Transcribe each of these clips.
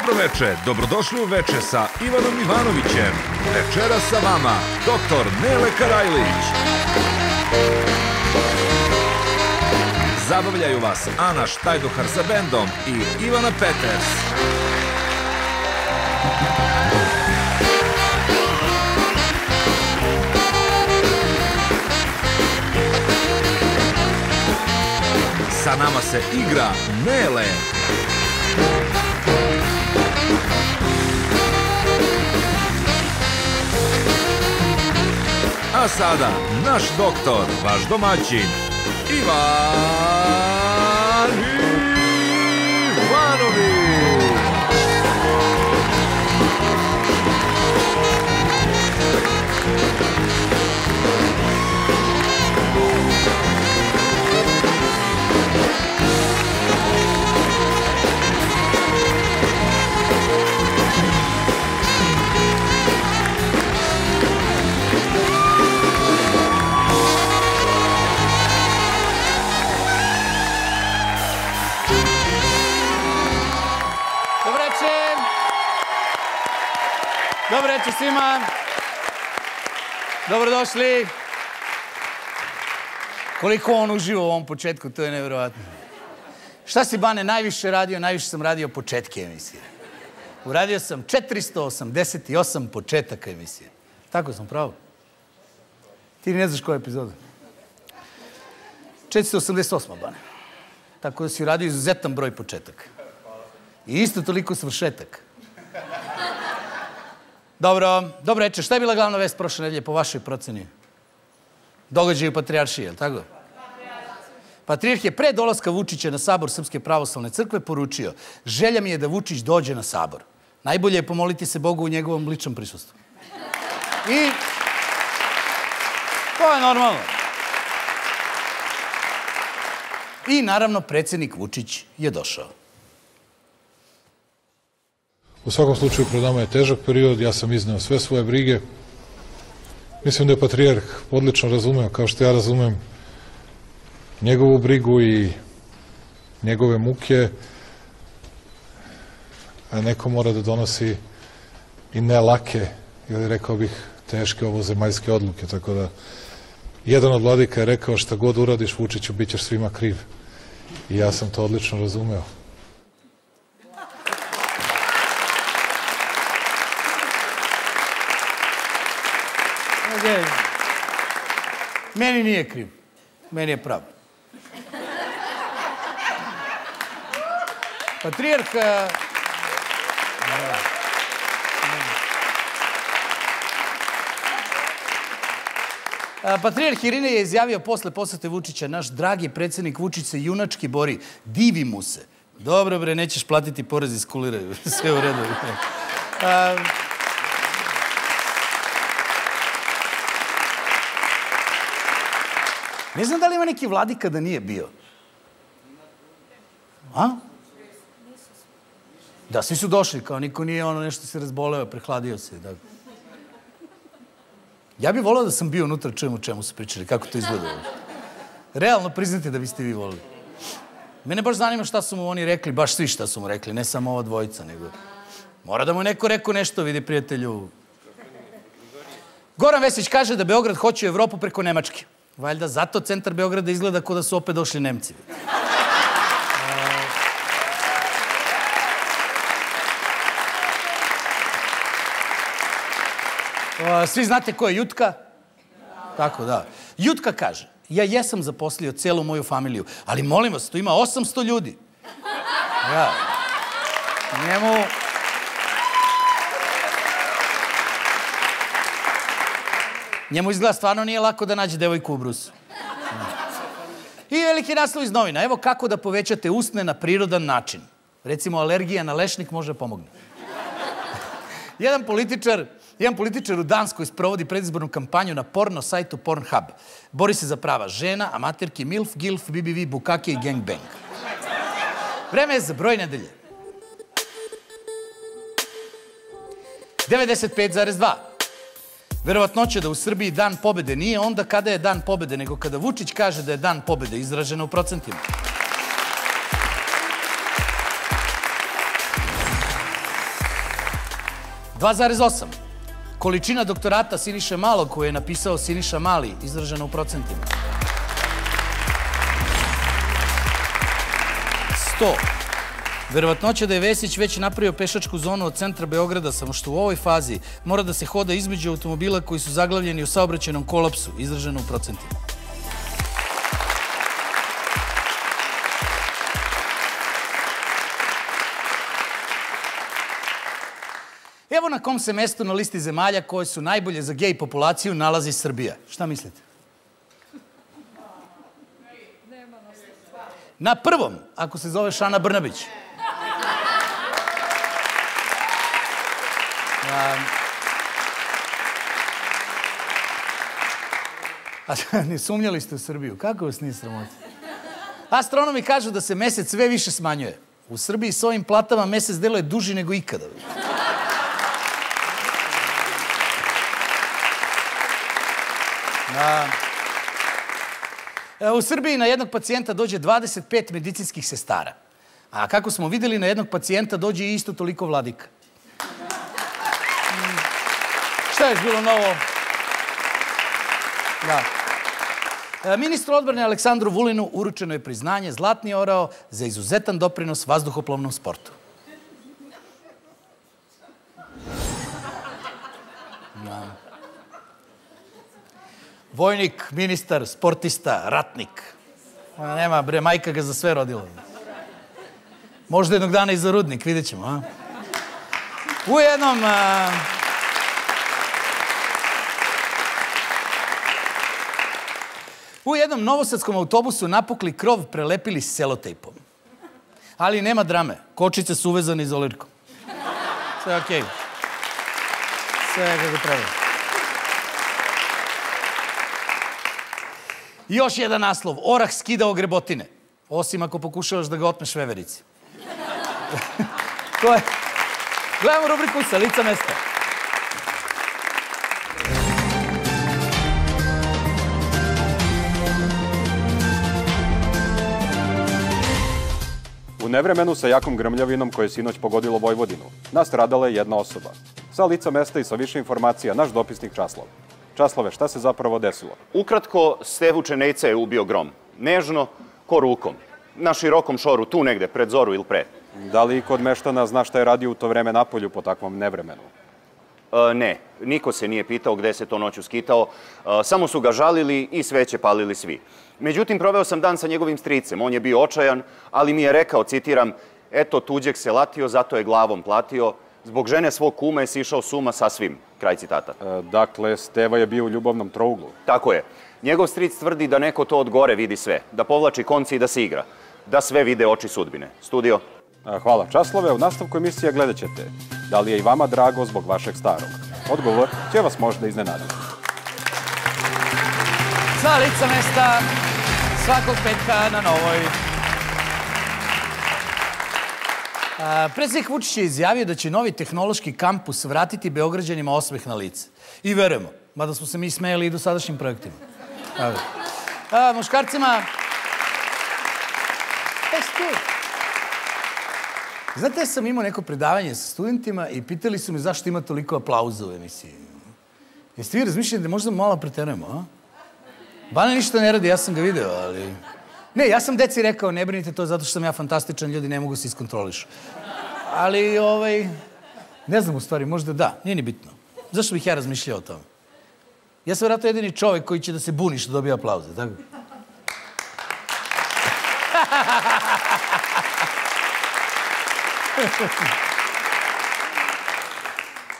Dobro veče, dobrodošli u veče sa Ivanom Ivanovićem. Večera sa vama, doktor Nele Karajlić. Zabavljaju vas Ana Štajdohar sa bendom i Ivana Peters. Sa nama se igra Nele. A sada, naš doktor, vaš domaćin, Ivan Ivanović. Dobro večer svima, dobrodošli. Koliko on uživa u ovom početku, to je nevjerovatno. Šta si, Bane, najviše radio? Najviše sam radio početke emisije. Uradio sam 488 početaka emisije. Tako sam, pravo? Ti ne znaš koja epizoda. 488, Bane. Tako da si uradio izuzetan broj početaka. I isto toliko svršetaka. Dobro reče, šta je bila glavna vest prošle nedelje po vašoj proceni? Događaju Patrijaršije, je li tako? Patrijarh je pre dolaska Vučića na Sabor Srpske pravoslavne crkve poručio: želja mi je da Vučić dođe na Sabor. Najbolje je pomoliti se Bogu u njegovom ličnom prisustvu. I to je normalno. I naravno, predsjednik Vučić je došao. U svakom slučaju, pred nama je težak period, ja sam izneo sve svoje brige. Mislim da je Patrijarh odlično razumeo, kao što ja razumem, njegovu brigu i njegove muke, a neko mora da donosi i ne lake, ili rekao bih teške ovozemaljske odluke, tako da jedan od vladika je rekao: šta god uradiš, Vučiću, bit ćeš svima kriv. I ja sam to odlično razumeo. Meni nije kriv. Meni je pravo. Patrijarh... Patrijarh Irinej je izjavio posle posete Vučića: naš dragi predsjednik Vučić se junački bori. Divi mu se. Dobro bre, nećeš platiti porez, iskuliraju. Sve u redu. Ne znam da li ima neki vladika da nije bio. A? Da, svi su došli, kao niko nije ono nešto se razboleo, prehladio se. Ja bih volao da sam bio unutra, čujem o čemu su pričali, kako to izgleda. Realno priznate da biste vi volili. Mene baš zanima šta su mu oni rekli, baš svi šta su mu rekli, ne samo ova dvojica, nego... Mora da mu neko rekao nešto, vidi prijatelju. Goran Vesić kaže da Beograd hoće u Evropu preko Nemačke. Valjda zato centar Beograda izgleda kao da su opet došli Nemci. Svi znate ko je Jutka? Tako, da. Jutka kaže: ja jesam zaposlio celu moju familiju, ali molim vas, tu ima 800 ljudi. Ja. Njemu... Njemu izgleda stvarno nije lako da nađe devojku u brusu. I veliki naslov iz novina. Evo kako da povećate usne na prirodan način. Recimo, alergija na lešnik može pomoći. Jedan političar u Danskoj sprovodi predizbornu kampanju na porno sajtu Pornhub. Bori se za prava žena, amaterki, milf, gilf, BBV, bukake i gangbang. Vreme je za broj nedelje. 95,2. Verovatnoća da u Srbiji dan pobede nije onda kada je dan pobede, nego kada Vučić kaže da je dan pobede, izražena u procentima. 2,8. Količina doktorata Siniše Malog koju je napisao Siniša Mali, izražena u procentima. 100. Verovatnoća da je Vesić već napravio pešačku zonu od centra Beograda, samo što u ovoj fazi mora da se hoda između automobila koji su zaglavljeni u saobraćajnom kolapsu, izražena u procentima. 1. Evo na kom se mestu na listi zemalja koje su najbolje za gej populaciju nalazi Srbija. Šta mislite? Na prvom, ako se zoveš Ana Brnabić. Ne sumnjali ste u Srbiju. Kako vas nije sramota? Astronomi kažu da se mesec sve više smanjuje. U Srbiji s ovim platama mesec deluje duži nego ikada. U Srbiji na jednog pacijenta dođe 25 medicinskih sestara. A kako smo videli, na jednog pacijenta dođe i isto toliko vladika. Šta je bilo novo? Ministru odbrane Aleksandru Vulinu uručeno je priznanje Zlatni orao za izuzetan doprinos vazduhoplovnom sportu. Vojnik, ministar, sportista, ratnik. Ona nema, bre, majka ga za sve rodila. Možda jednog dana i za rudnik, vidjet ćemo, a? U jednom... U jednom novosadskom autobusu napukli krov prelepili s selotejpom. Ali nema drame. Kočice su uvezane izolirkom. Sve je okej. Sve je kako treba. Još jedan naslov. Orah skidao grebotine. Osim ako pokušavaš da ga otmeš veverici. To je... Gledamo rubriku sa lica mesta. U nevremenu sa jakom grmljavinom koje je sinoć pogodilo Vojvodinu, nastradala je jedna osoba. Sa lica mesta i sa više informacija, naš dopisnik Časlove. Časlove, šta se zapravo desilo? Ukratko, Stevuče Nejca je ubio grom. Nežno, ko rukom. Na širokom šoru, tu negde, pred zoru ili pre. Da li kod meštana zna šta je radio u to vreme na polju po takvom nevremenu? Ne, niko se nije pitao gde se to noću skitao. Samo su ga žalili i sveće palili svi. Međutim, proveo sam dan sa njegovim stricem. On je bio očajan, ali mi je rekao, citiram, eto tuđeg se latio, zato je glavom platio. Zbog žene svog kuma je sišao s uma sasvim. Kraj citata. Dakle, Steva je bio u ljubavnom trouglu. Tako je. Njegov stric tvrdi da neko to od gore vidi sve. Da povlači konci i da se igra. Da sve vide oči sudbine. Studio. Hvala Časlove. U nastavku emisije gledat ćete. Da li je i vama drago zbog vašeg starog? Odgovor će vas možda iznenaditi. Sa lica mesta svakog petka na Novoj. Predsednik Vučić je izjavio da će novi tehnološki kampus vratiti Beograđanima osmeh na lice. I verujemo, mada smo se mi smejali i do sadašnjim projektima. Muškarcima... Znate, ja sam imao neko predavanje sa studentima i pitali su me zašto ima toliko aplauza u emisiji. Jeste vi razmišljali da možda malo preterujemo, a? Bane ništa ne radi, ja sam ga video, ali... Ne, ja sam deci rekao, ne brinite, to je zato što sam ja fantastičan, ljudi ne mogu se iskontrolišu. Ali, ne znam u stvari, možda da, nije ni bitno. Zašto bih ja razmišljao o tome? Ja sam vratno jedini čovek koji će da se buni što dobija aplauze, tako?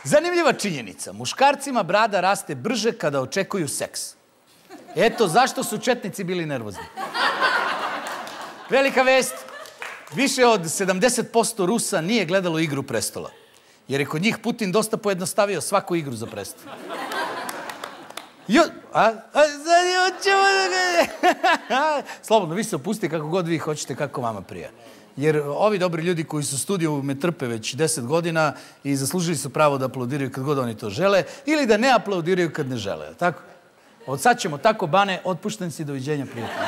Zanimljiva činjenica. Muškarcima brada raste brže kada očekuju seks. Eto, zašto su četnici bili nervozni? Velika vest, više od 70% Rusa nije gledalo Igru prestola. Jer je kod njih Putin dosta pojednostavio svaku igru za prestol. Slobodno, vi se opustite kako god vi hoćete, kako vama prija. Jer ovi dobri ljudi koji su u studiju me trpe već 10 godina i zaslužili su pravo da aplaudiraju kad god oni to žele ili da ne aplaudiraju kad ne žele. Od sad ćemo tako, Bane, otpušten si, doviđenja, prijatelja.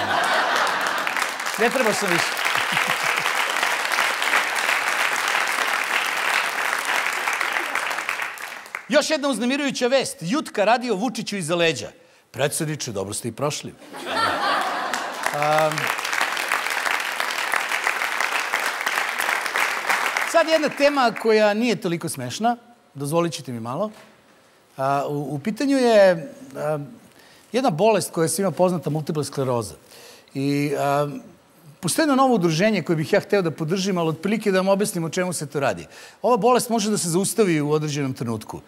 Ne trebaš sam više. Još jedna uznemirujuća vest. Jutka radio Vučiću iza leđa. Predsjedniče, dobro ste i prošli. Sad jedna tema koja nije toliko smešna. Dozvolit ćete mi malo. U pitanju je jedna bolest koja je svima poznata, multipla skleroza. I postoji jedno novo udruženje koje bih ja hteo da podržim, ali otprilike da vam objasnim o čemu se to radi. Ova bolest može da se zaustavi u određenom trenutku.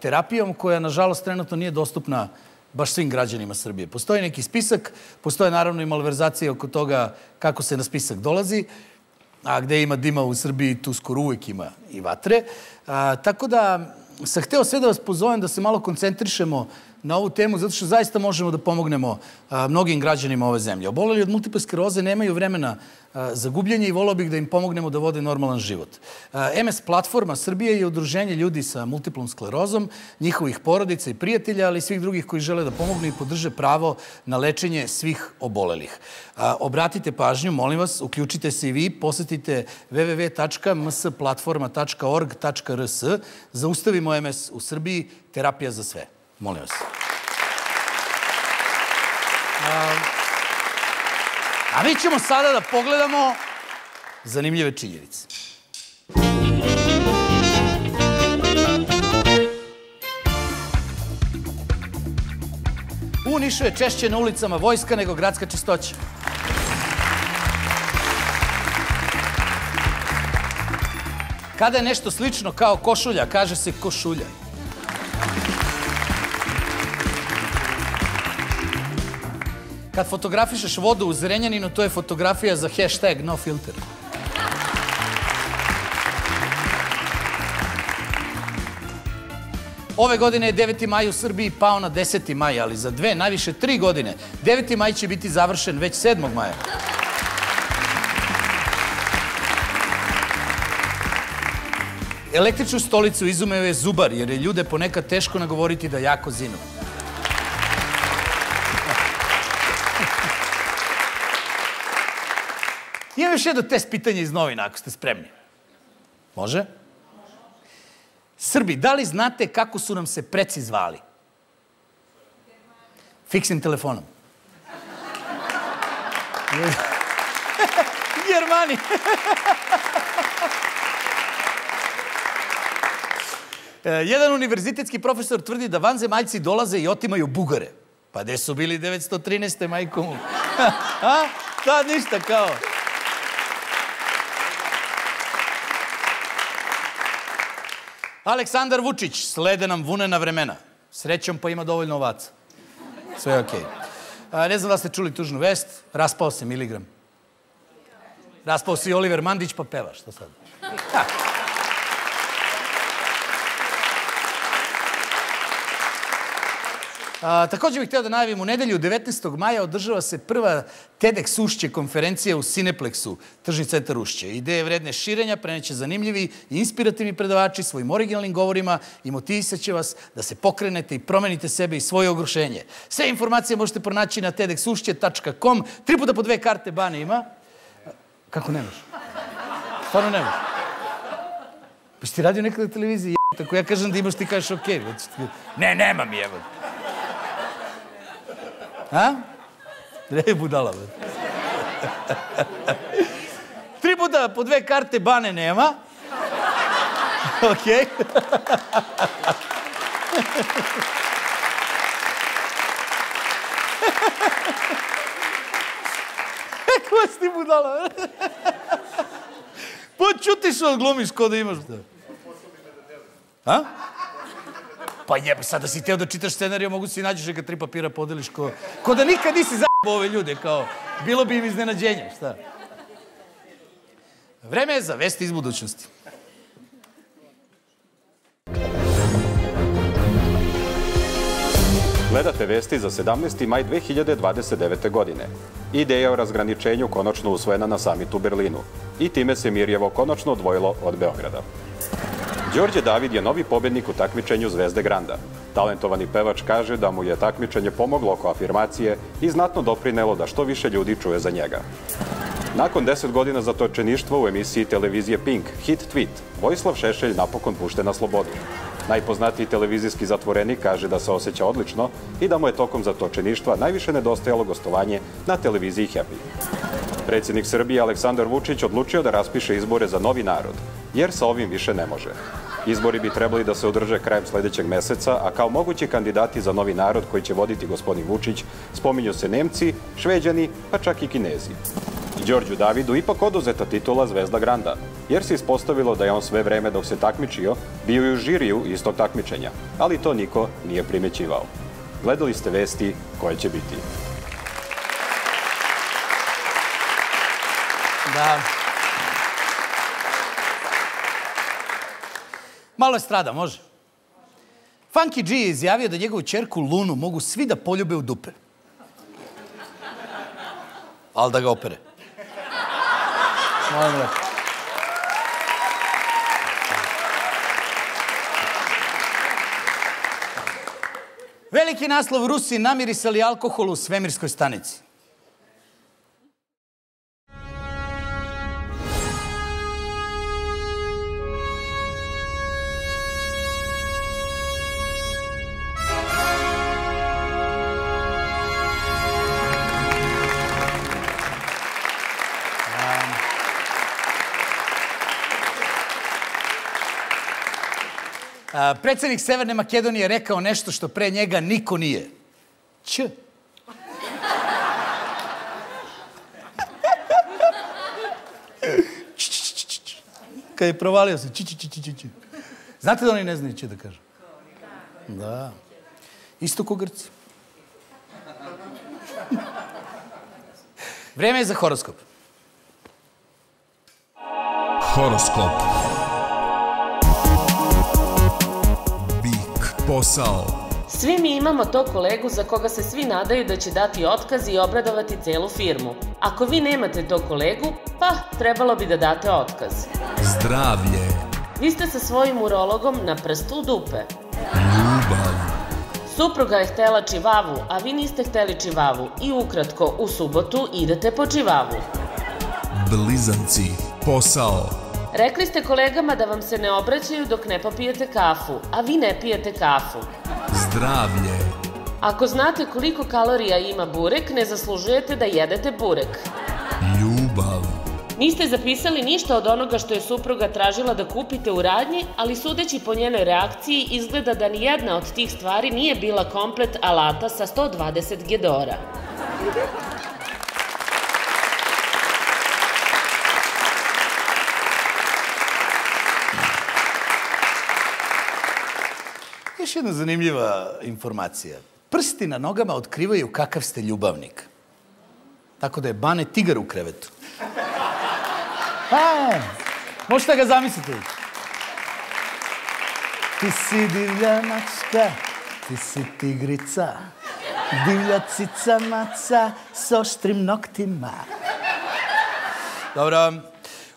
Terapijom koja, nažalost, trenutno nije dostupna baš svim građanima Srbije. Postoji neki spisak, postoje naravno i malverzacije oko toga kako se na spisak dolazi, a gde ima dima u Srbiji, tu skoro uvijek ima i vatre. Tako da sam hteo sve da vas pozovem da se malo koncentrišemo na ovu temu, zato što zaista možemo da pomognemo mnogim građanima ove zemlje. Oboleli od multiple skleroze nemaju vremena za gubljenje i voleo bih da im pomognemo da vode normalan život. MS Platforma Srbije je udruženje ljudi sa multiplom sklerozom, njihovih porodica i prijatelja, ali i svih drugih koji žele da pomognu i podrže pravo na lečenje svih obolelih. Obratite pažnju, molim vas, uključite se i vi, posetite www.msplatforma.org.rs. Zaustavimo MS u Srbiji, terapija za sve. Molim vas. A mi ćemo sada da pogledamo zanimljive činjenice. U Nišu je češće na ulicama vojska nego gradska čistoća. Kada je nešto slično kao košulja, kaže se košulja. Kad fotografišeš vodu u Zrenjaninu, to je fotografija za hashtag no filter. Ove godine je 9. maj u Srbiji pao na 10. maj, ali za dve, najviše 3 godine. 9. maj će biti završen već 7. maja. Električnu stolicu izumeo je zubar, jer je ljude ponekad teško nagovoriti da jako zinu. Imam još jedno test pitanje iz novina, ako ste spremni. Može? Srbi, da li znate kako su nam se preci zvali? Fiksnim telefonom. Germani. Jedan univerzitetski profesor tvrdi da vanzemaljci dolaze i otimaju Bugare. Pa gde su bili 913. majkom? Tad ništa kao. Aleksandar Vučić, slede nam vunena vremena. Srećom pa ima dovoljno ovaca. Sve je okej. Ne znam da ste čuli tužnu vest, raspao se Miligram. Raspao se i Oliver Mandić pa peva, što sad? Također bih htio da najavim, u nedelju 19. maja održava se prva TEDxUšće konferencija u Cineplexu, tržni centar Ušće. Ideje vredne širenja preneće zanimljivi i inspirativni predavači svojim originalnim govorima i motivisaće vas da se pokrenete i promenite sebe i svoje ogorčenje. Sve informacije možete pronaći na tedxušće.com. 3 puta po 2 karte Bane ima. Kako nemaš? Stvarno nemaš? Pa si ti radio nekada na televiziji, j***, ako ja kažem da imaš, ti kažeš okej. Ne, nemam jebod. Ha? Rej budala. 3 puta po 2 karte Bane nema. Okej. Kako si ti budala? Počutiš od glumiš ko da imaš. Ha? Pa jebe, sad da si teo da čitaš scenariju, mogu si i nađeš neka 3 papira podeliš ko da nikad nisi za***o ove ljude, kao, bilo bi im iznenađenje, šta? Vreme je za vesti iz budućnosti. Gledate vesti za 17. maj 2029. godine. Ideja o razgraničenju konačno usvojena na samitu u Berlinu i time se Mirjevo konačno odvojilo od Beograda. Đorđe David je novi pobednik u takmičenju Zvezde Granda. Talentovani pevač kaže da mu je takmičenje pomoglo oko afirmacije i znatno doprinelo da što više ljudi čuje za njega. Nakon 10 godina zatočeništva u emisiji televizije Pink, hit tweet, Vojislav Šešelj napokon pušten na slobodu. Najpoznatiji televizijski zatvoreni kaže da se osjeća odlično i da mu je tokom zatočeništva najviše nedostajalo gostovanje na televiziji Happy. Predsjednik Srbije Aleksandar Vučić odlučio da raspiše izbore za novi narod, jer sa ovim više ne može. Izbori bi trebali da se održe krajem sljedećeg mjeseca, a kao mogući kandidati za novi narod koji će voditi gospodin Vučić spominju se Nemci, Šveđani, pa čak i Kinezi. Đorđu Davidu ipak oduzeta titula Zvezda Granda, jer se ispostavilo da je on sve vreme dok se takmičio bio i u žiriju istog takmičenja, ali to niko nije primećivao. Gledali ste vesti koje će biti. Malo je strada, može? Funky G je izjavio da njegovu čerku Lunu mogu svi da poljube u dupe. Ali da ga opere. Molim lepo. Veliki naslov: Rusi namirisali alkohol u svemirskoj stanici. Predsjednik Severne Makedonije je rekao nešto što pre njega niko nije. Č. Kad je provalio se. Znate da oni ne znaju če da kažu? Da. Isto ko Grci. Vreme je za horoskop. Horoskop. Posao. Svi mi imamo tog kolegu za koga se svi nadaju da će dati otkaz i obradovati celu firmu. Ako vi nemate tog kolegu, pa trebalo bi da date otkaz. Zdravlje. Vi ste sa svojim urologom na prstu u dupe. Ljubav. Supruga je htela čivavu, a vi niste hteli čivavu i ukratko u subotu idete po čivavu. Blizanci. Posao. Rekli ste kolegama da vam se ne obraćaju dok ne popijete kafu, a vi ne pijete kafu. Zdravlje. Ako znate koliko kalorija ima burek, ne zaslužujete da jedete burek. Ljubav. Niste zapisali ništa od onoga što je supruga tražila da kupite u radnji, ali sudeći po njenoj reakciji izgleda da nijedna od tih stvari nije bila komplet alata sa 120 gedora. Još jedna zanimljiva informacija. Prsti na nogama otkrivaju kakav ste ljubavnik. Tako da je Bane tigar u krevetu. Možete ga zamisliti? Ti si divlja mačka, ti si tigrica, divlja cica maca s oštrim noktima. Dobro.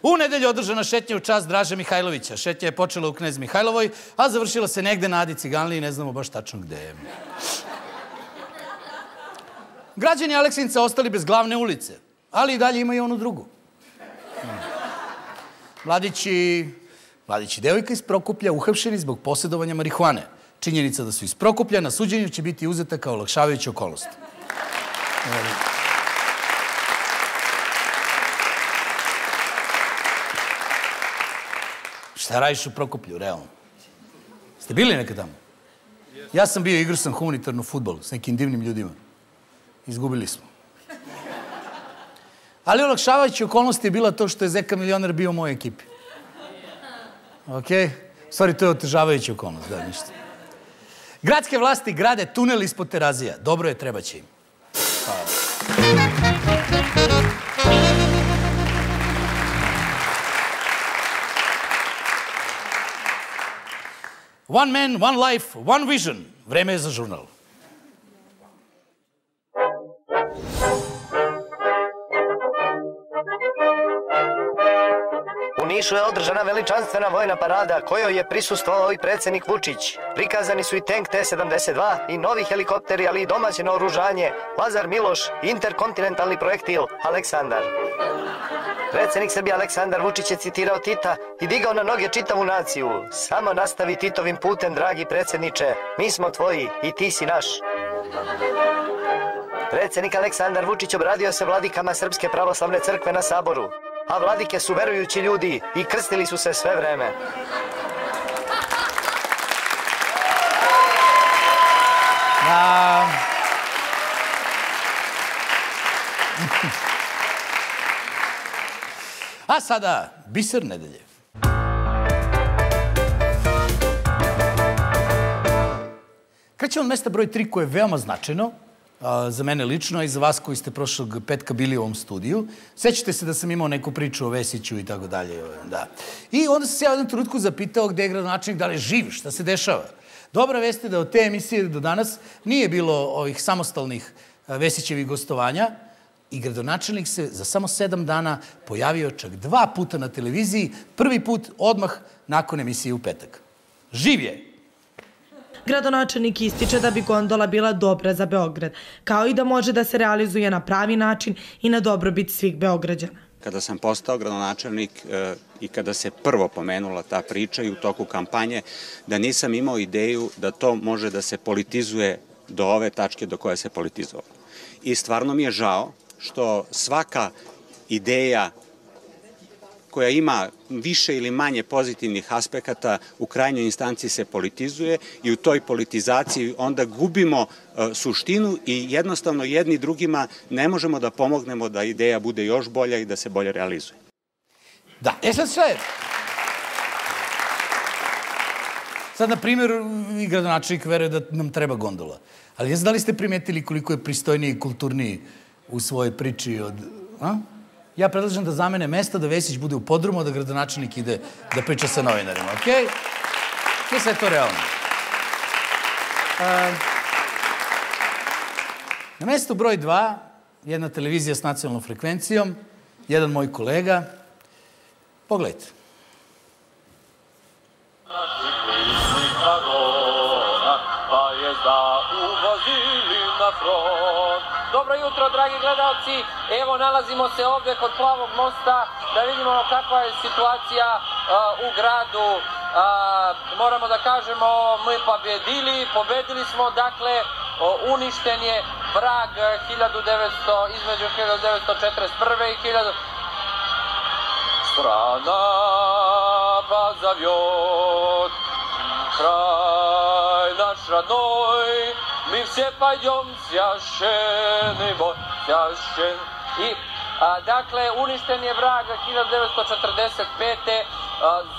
U nedelju održana šetnja u čast Draže Mihajlovića. Šetnja je počela u Knez Mihajlovoj, a završila se negde na Adi Ciganliji i ne znamo baš tačno gde je. Građani Aleksinca ostali bez glavne ulice, ali i dalje imaju onu drugu. Mladić i devojka iz Prokuplja uhapšeni zbog posjedovanja marihuane. Činjenica da su iz Prokuplja na suđenju će biti uzeta kao olakšavajuća okolnost. Šta radiš u Prokuplju, realno? Ste bili nekad tamo? Ja sam bio, igrao sam humanitarnu fudbalu s nekim divnim ljudima. Izgubili smo. Ali olakšavajuća okolnost je bila to što je Zeka Milioner bio u mojoj ekipi. Okej? Stvari, to je otežavajuća okolnost, da, ništa. Gradske vlasti grade tunel ispod Terazija. Dobro je, treba će im. One man, one life, one vision. Vreme je za žurnal. U Nišu je održana veličanstvena vojna parada kojoj je prisustvovao i predsjednik Vučić. Prikazani su i tank T-72 i novi helikopteri, ali i domaće naoružanje, Lazar Miloš i interkontinentalni projektil Aleksandar. Predsjednik Srbije Aleksandar Vučić je citirao Tita i digao na noge čitavu naciju. Samo nastavi Titovim putem, dragi predsjedniče. Mi smo tvoji i ti si naš. Predsjednik Aleksandar Vučić obradio se vladikama Srpske pravoslavne crkve na Saboru. A vladike su verujući ljudi i krstili su se sve vreme. A sada, biser nedelje. Krećemo od mesta broj 3 koje je veoma značajno, za mene lično i za vas koji ste prošlog petka bili u ovom studiju. Sećate se da sam imao neku priču o Vesiću i tako dalje. I onda sam se ja u jednom trenutku zapitao gde je gradonačelnik, da li je živ, šta se dešava. Dobra vest je da od te emisije do danas nije bilo ovih samostalnih Vesićevih gostovanja i gradonačelnik se za samo 7 dana pojavio čak 2 puta na televiziji, prvi put odmah nakon emisije u petak. Živ je! Gradonačelnik ističe da bi gondola bila dobra za Beograd, kao i da može da se realizuje na pravi način i na dobrobit svih Beograđana. Kada sam postao gradonačelnik i kada se prvo pomenula ta priča i u toku kampanje, da nisam imao ideju da to može da se politizuje do ove tačke do koje se politizovalo. I stvarno mi je žao što svaka ideja koja ima više ili manje pozitivnih aspekata u krajnjoj instanci se politizuje i u toj politizaciji onda gubimo suštinu i jednostavno jedni drugima ne možemo da pomognemo da ideja bude još bolja i da se bolje realizuje. Da, e sad sve. Sad, na primjer, i gradonačelnik veruje da nam treba gondola. Ali da li ste primetili koliko je pristojniji i kulturniji u svojoj priči od... Ja predlažem da zamene mesta, da Vesić bude u podrumu, da gradonačelnik ide da priča sa novinarima, okej? I sve je to realno. Na mestu broj 2, jedna televizija s nacionalnom frekvencijom, jedan moj kolega. Pogledajte. Dobro jutro, dragi gledalci. Evo, nalazimo se ovdje kod Plavog mosta da vidimo kakva je situacija u gradu. Moramo da kažemo, mi pobedili smo, dakle, uništen je vrag između 1941. i 1941. Strana pozovjot, kraj naš rodnoj, mi vse pojom sjašenimo, sjašen. I, dakle, uništen je vrag 1945.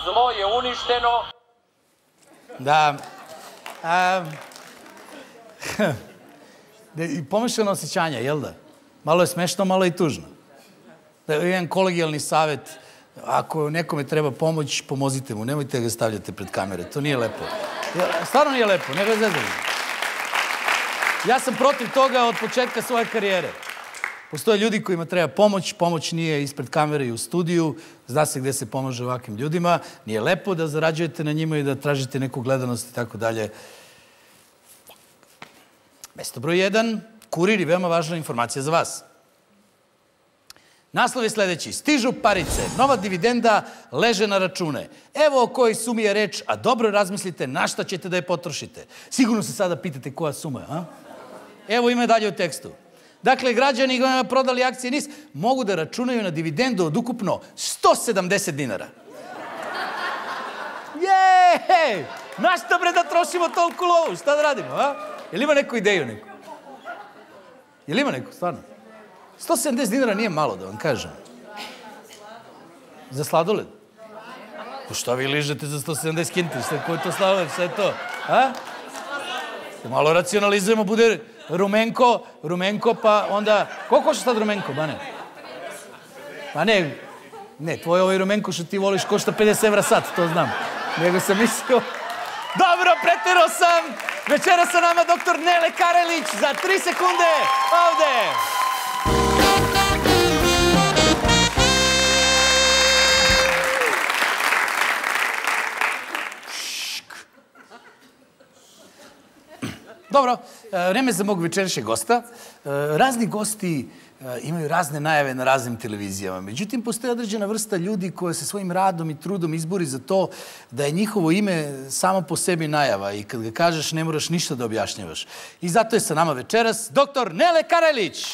Zlo je uništeno. Da. Pomešano osjećanje, jel da? Malo je smešno, malo je i tužno. Jedan kolegijalni savjet, ako nekome treba pomoć, pomozite mu, nemojte ga stavljati pred kamere, to nije lepo. Stvarno nije lepo, nego je zezanje. Ja sam protiv toga od početka svoje karijere. Postoje ljudi kojima treba pomoć, pomoć nije ispred kamere i u studiju, zna se gde se pomaže ovakvim ljudima, nije lepo da zarađujete na njima i da tražite neku gledanost i tako dalje. Mesto broj 1, Kurir i veoma važna informacija za vas. Naslov je sljedeći. Stižu parice, nova dividenda leže na račune. Evo o kojoj sumi je reč, a dobro razmislite na šta ćete da je potrošite. Sigurno se sada pitate koja suma je, a? Evo ima dalje u tekstu. Dakle, građani prodali akcije NIS mogu da računaju na dividendu od ukupno 170 dinara. Jej! Na šta bre da trošimo tolku lovu? Šta da radimo, a? Jel ima neku ideju neku? Jel ima neku, stvarno? 170 dinara nije malo, da vam kažem. Za sladoled? Šta vi ližete za 170 kinti? Ko je to sladoled? Šta je to? Malo racionalizujemo, bude... Rumenko, pa onda... Koliko košta sad rumenko, ba ne? Pa ne, ne, tvoj ovaj rumenko što ti voliš košta 50 evra sat, to znam. Nego sam mislio... Dobro, preterao sam! Večera sa nama doktor Nele Karajlić za 3 sekunde ovde! Dobro, vreme za mog večerašnjeg gosta. Razni gosti imaju razne najave na raznim televizijama. Međutim, postoji određena vrsta ljudi koja se svojim radom i trudom izbori za to da je njihovo ime samo po sebi najava i kad ga kažeš ne moraš ništa da objašnjavaš. I zato je sa nama večeras dr. Nele Karajlić.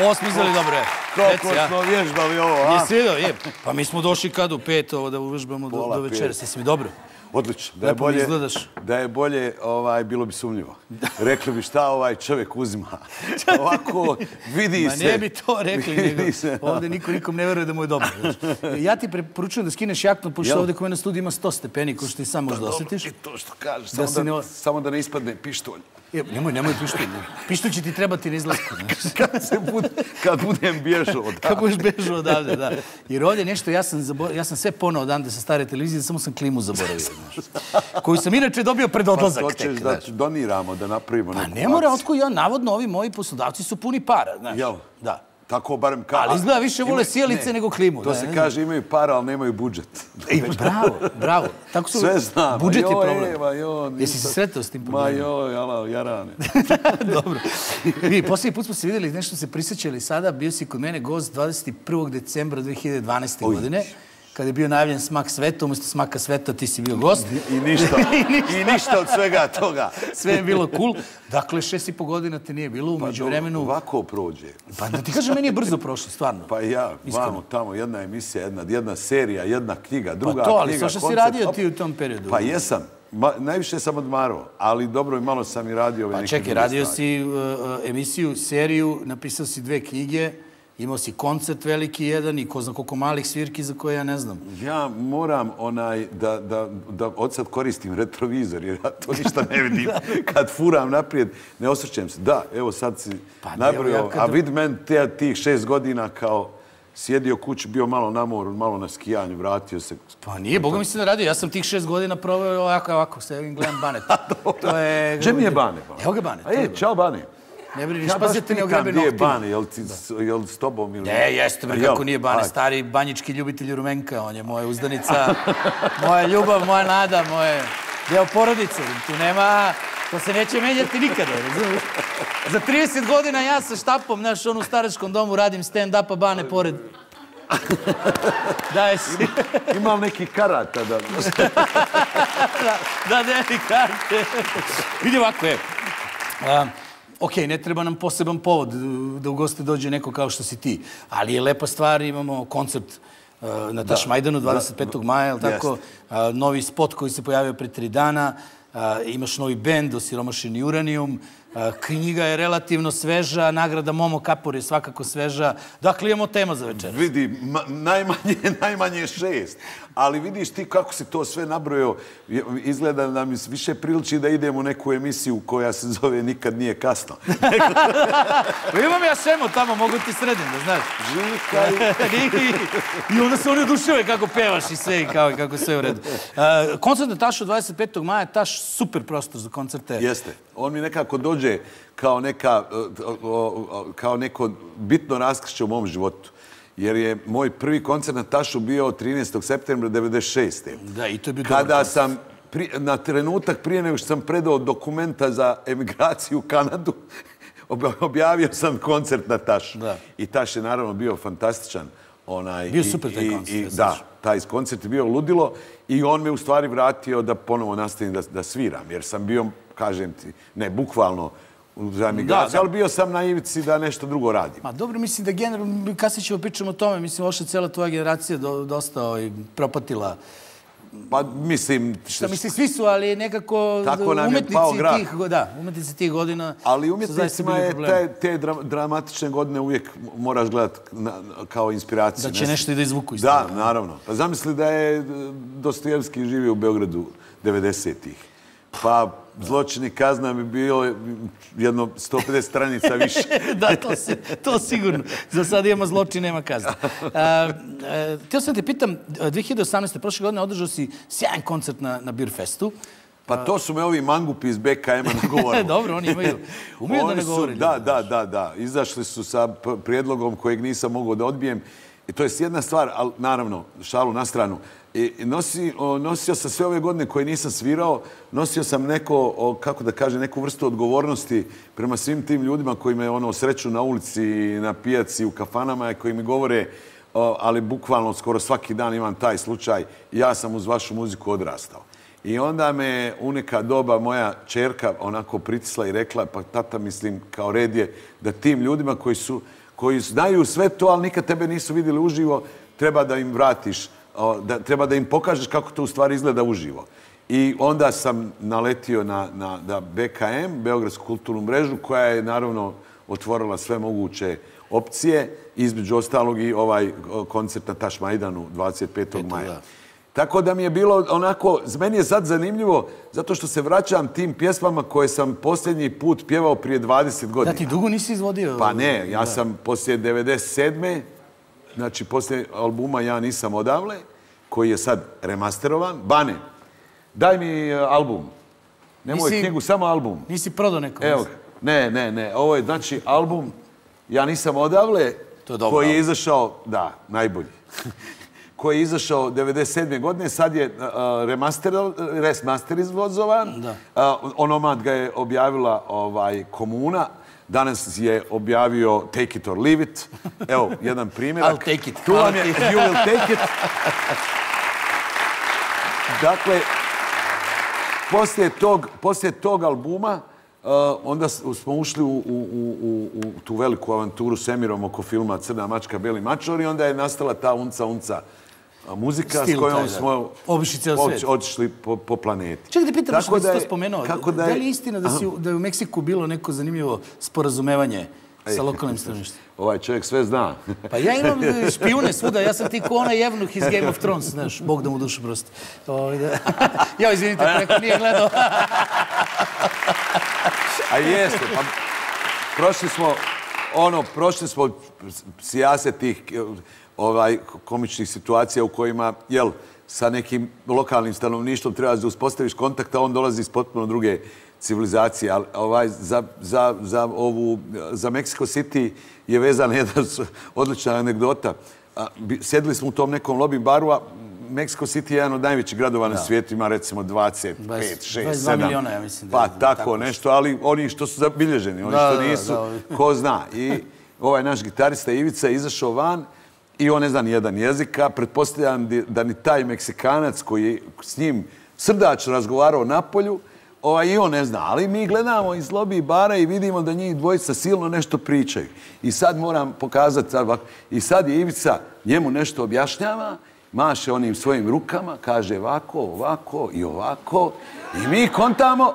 Ovo smo izdali dobro, je. Kako smo vježbali ovo, a? Jesi vidio, je. Pa mi smo došli kad u pet, ovo da uvežbamo do večera. Jesi mi dobro? Odlično. Lepo mi izgledaš. Da je bolje, bilo bi sumnjivo. Rekli bi šta ovaj čovjek uzima. Ovako, vidi se. Ma ne bi to rekli, nego ovdje nikom ne veruje da mu je dobro. Ja ti preporučujem da skineš jaknu, pošto ovdje kod mene studij ima 100 stepeni, ko što ti sam možda osjetiš. To što kažeš, samo da ne ispadne pištolj. Nemoj pištolj. Pištolj će ti trebati na izlasku. Kad budem bježao odavde. Kad budeš bježao odavde, da. Jer ovdje nešto, ja sam sve ponao odavde sa stare televizije, samo sam klimu zaboravio. Koju sam inače dobio pred odlazak. Pa to ćeš da doniramo, da napravimo neku. Pa ne mora, otko ja, navodno, ovi moji poslodavci su puni para, znaš. Jel? Da. Tako barem kao... Ali izgleda više vole sjelice nego klimu. To se kaže, imaju para, ali nemaju budžet. Bravo. Sve znam. Budžet je problem. Jesi se sretao s tim problemom? Ma joj, ala, jarane. Dobro. Posljednji put smo se vidjeli, nešto se prisjećali sada. Bio si kod mene gost 21. decembra 2012. godine. Kada je bio najavljen Smak sveta, umjesto Smaka sveta ti si bio gost. I ništa od svega toga. Sve je bilo cool. Dakle, 6,5 godina te nije bilo, umeđu vremenu... Ovako prođe. Pa da ti kažem, meni je brzo prošlo, stvarno. Pa ja, vamo, tamo, jedna emisija, jedna serija, jedna knjiga, druga knjiga, koncept. Pa to, ali sva što si radio ti u tom periodu? Pa jesam. Najviše sam odmarao, ali dobro i malo sam i radio ove neke stvari. Pa čekaj, radio si emisiju, seriju, napisao si dve knjige... Imao si koncert veliki jedan i ko zna koliko malih svirki za koje ja ne znam. Ja moram da od sad koristim retrovizor jer ja to ništa ne vidim. Kad furam naprijed, ne osvrćem se. Da, evo sad si nabrojao. A vid men tih 6 godina kao sjedio kući, bio malo na moru, malo na skijanju, vratio se. Pa nije, Boga mi se ne radio. Ja sam tih 6 godina proveo ovako, sve gledam Bane. Gdje mi je Bane? Evo ga Bane. Ćao Bane. Ne brini, niš pa se te ne ogrebe noktima. Ja baš nikam, je li s tobom ili... Ne, jeste me, kako nije Bane, stari banjički ljubitelj Rumenka, on je moja uzdanica, moja ljubav, moja nada, moje deo porodice, tu nema... To se neće menjati nikada, razumiješ? Za 30 godina ja sa štapom, naš on u staračkom domu, radim stand-upa Bane pored... Daj si. Imam neki karata da... Da, neki karte. Vidi ovako, evo. Ok, ne treba nam poseban povod da u goste dođe neko kao što si ti, ali je lepa stvar, imamo koncert na Tašmajdanu 25. maja, novi spot koji se pojavio pre 3 dana, imaš novi bend, Osiromašeni uranijum, knjiga je relativno sveža, nagrada Momo Kapor je svakako sveža. Dakle, imamo tema za večer. Vidi, najmanje 6. Ali vidiš ti kako si to sve nabrojao. Izgleda da mi više priliči da idem u neku emisiju koja se zove Nikad nije kasno. Imam ja šemu tamo, mogu ti sredim, da znaš. Žikaj. I onda se oni oduševaju kako pevaš i sve i kako sve u redu. Koncert na Tašu 25. maja, Taš super prostor za koncerte. Jeste. On mi nekako dođe kao neko bitno raskršće u mom životu. Jer je moj prvi koncert na Tašu bio 13. septembra 1996. Da, i to je bio dobro. Kada sam na trenutak prije nego što sam predao dokumenta za emigraciju u Kanadu, objavio sam koncert na Tašu. I Taš je naravno bio fantastičan. Bio super taj koncert. Da, taj koncert je bio ludilo i on me u stvari vratio da ponovo nastavim da sviram. Jer sam bio... kažem ti, ne, bukvalno za emigraciju, ali bio sam na ivici da nešto drugo radim. Ma dobro, mislim da generalno, kasnije ćemo pričamo o tome, mislim, ošla cijela tvoja generacija dosta propatila. Pa, mislim... Šta mislim, svi su, ali nekako umetnici tih godina... Ali umjetnicima je te dramatične godine uvijek moraš gledati kao inspiraciju. Da će nešto i da izvuku iz toga. Da, naravno. Pa zamisli da je Dostojevski živio u Beogradu 90-ih. Pa... zločini kazna bi bilo jedno 150 stranica više. Da, to sigurno. Za sad imamo zločin, nema kazna. Htio sam te pitam, 2018. prošle godine održao si sjajan koncert na Beerfestu. Pa to su me ovi mangupi iz BKM-a nagovorili. Dobro, oni imaju. Umiju da nagovorili. Da. Izašli su sa prijedlogom kojeg nisam mogao da odbijem. To je jedna stvar, ali naravno, šalu na stranu. Nosio sam sve ove godine koje nisam svirao, nosio sam neko, kako da kažem, neku vrstu odgovornosti prema svim tim ljudima koji me sreću na ulici, na pijaci, u kafanama, koji mi govore, ali bukvalno skoro svaki dan imam taj slučaj, ja sam uz vašu muziku odrastao. I onda me u neka doba moja čerka onako pritisla i rekla, pa tata, mislim, kao red je da tim ljudima koji znaju sve to, ali nikad tebe nisu vidjeli uživo, treba da im vratiš, treba da im pokažeš kako to u stvari izgleda uživo. I onda sam naletio na BKM, Beogradsku kulturnu mrežu, koja je naravno otvorila sve moguće opcije, između ostalog i ovaj koncert na Tašmajdanu 25. maja. Tako da mi je bilo onako, meni je sad zanimljivo, zato što se vraćam tim pjesmama koje sam posljednji put pjevao prije 20 godina. Da, ti dugo nisi izvodio? Pa ne, ja sam poslije 97. Znači, poslije albuma Ja nisam odavle, koji je sad remasterovan. Bane, daj mi album. Nemoj knjigu, samo album. Nisi prodao nekom? Evo, ne. Ovo je, znači, album Ja nisam odavle, koji je izašao, da, najbolji. Koji je izašao 1997. godine, sad je remasterizvozovan. Onomad ga je objavila Komuna. Danas je objavio Take It or Leave It. Evo, jedan primjerak. I'll take it. Tu vam je You Will Take It. Dakle, poslije tog albuma onda smo ušli u tu veliku avanturu s Emirom oko filma Crna mačka, beli mačor i onda je nastala ta unca muzika s kojom smo otišli po planeti. Čekaj da pitam, što si to spomenuo, da li je istina da je u Meksiku bilo neko zanimljivo sporazumevanje sa lokalnim stanovništvom? Ovaj čovjek sve zna. Pa ja imam špijune svuda, ja sam ti ko onaj jevnuh iz Game of Thrones, znaš, Bog da mu dušu prosti. Ja, izvinite, neko nije gledao. A jeste, pa prošli smo sijase tih komičnih situacija u kojima, jel, sa nekim lokalnim stanovništvom trebaš da uspostaviš kontakt, a on dolazi iz potpuno druge civilizacije. Ali za Mexico City je vezana jedna odlična anegdota. Sjedili smo u tom nekom lobby baru, a Mexico City je jedan od najvećih gradova na svijetu, ima recimo 25, 6, 7, pa tako nešto, ali oni što su zabilježeni, oni što nisu, ko zna. I ovaj naš gitarista Ivica je izašao van i on ne zna nijedan jezika, pretpostavljam da ni taj Meksikanac koji je s njim srdačno razgovarao na polju, i on ne zna, ali mi gledamo iz lobby bara i vidimo da njih dvojica silno nešto pričaju. I sad moram pokazati, i sad je Ivica njemu nešto objašnjava, maše onim svojim rukama, kaže ovako i ovako. I mi kontamo,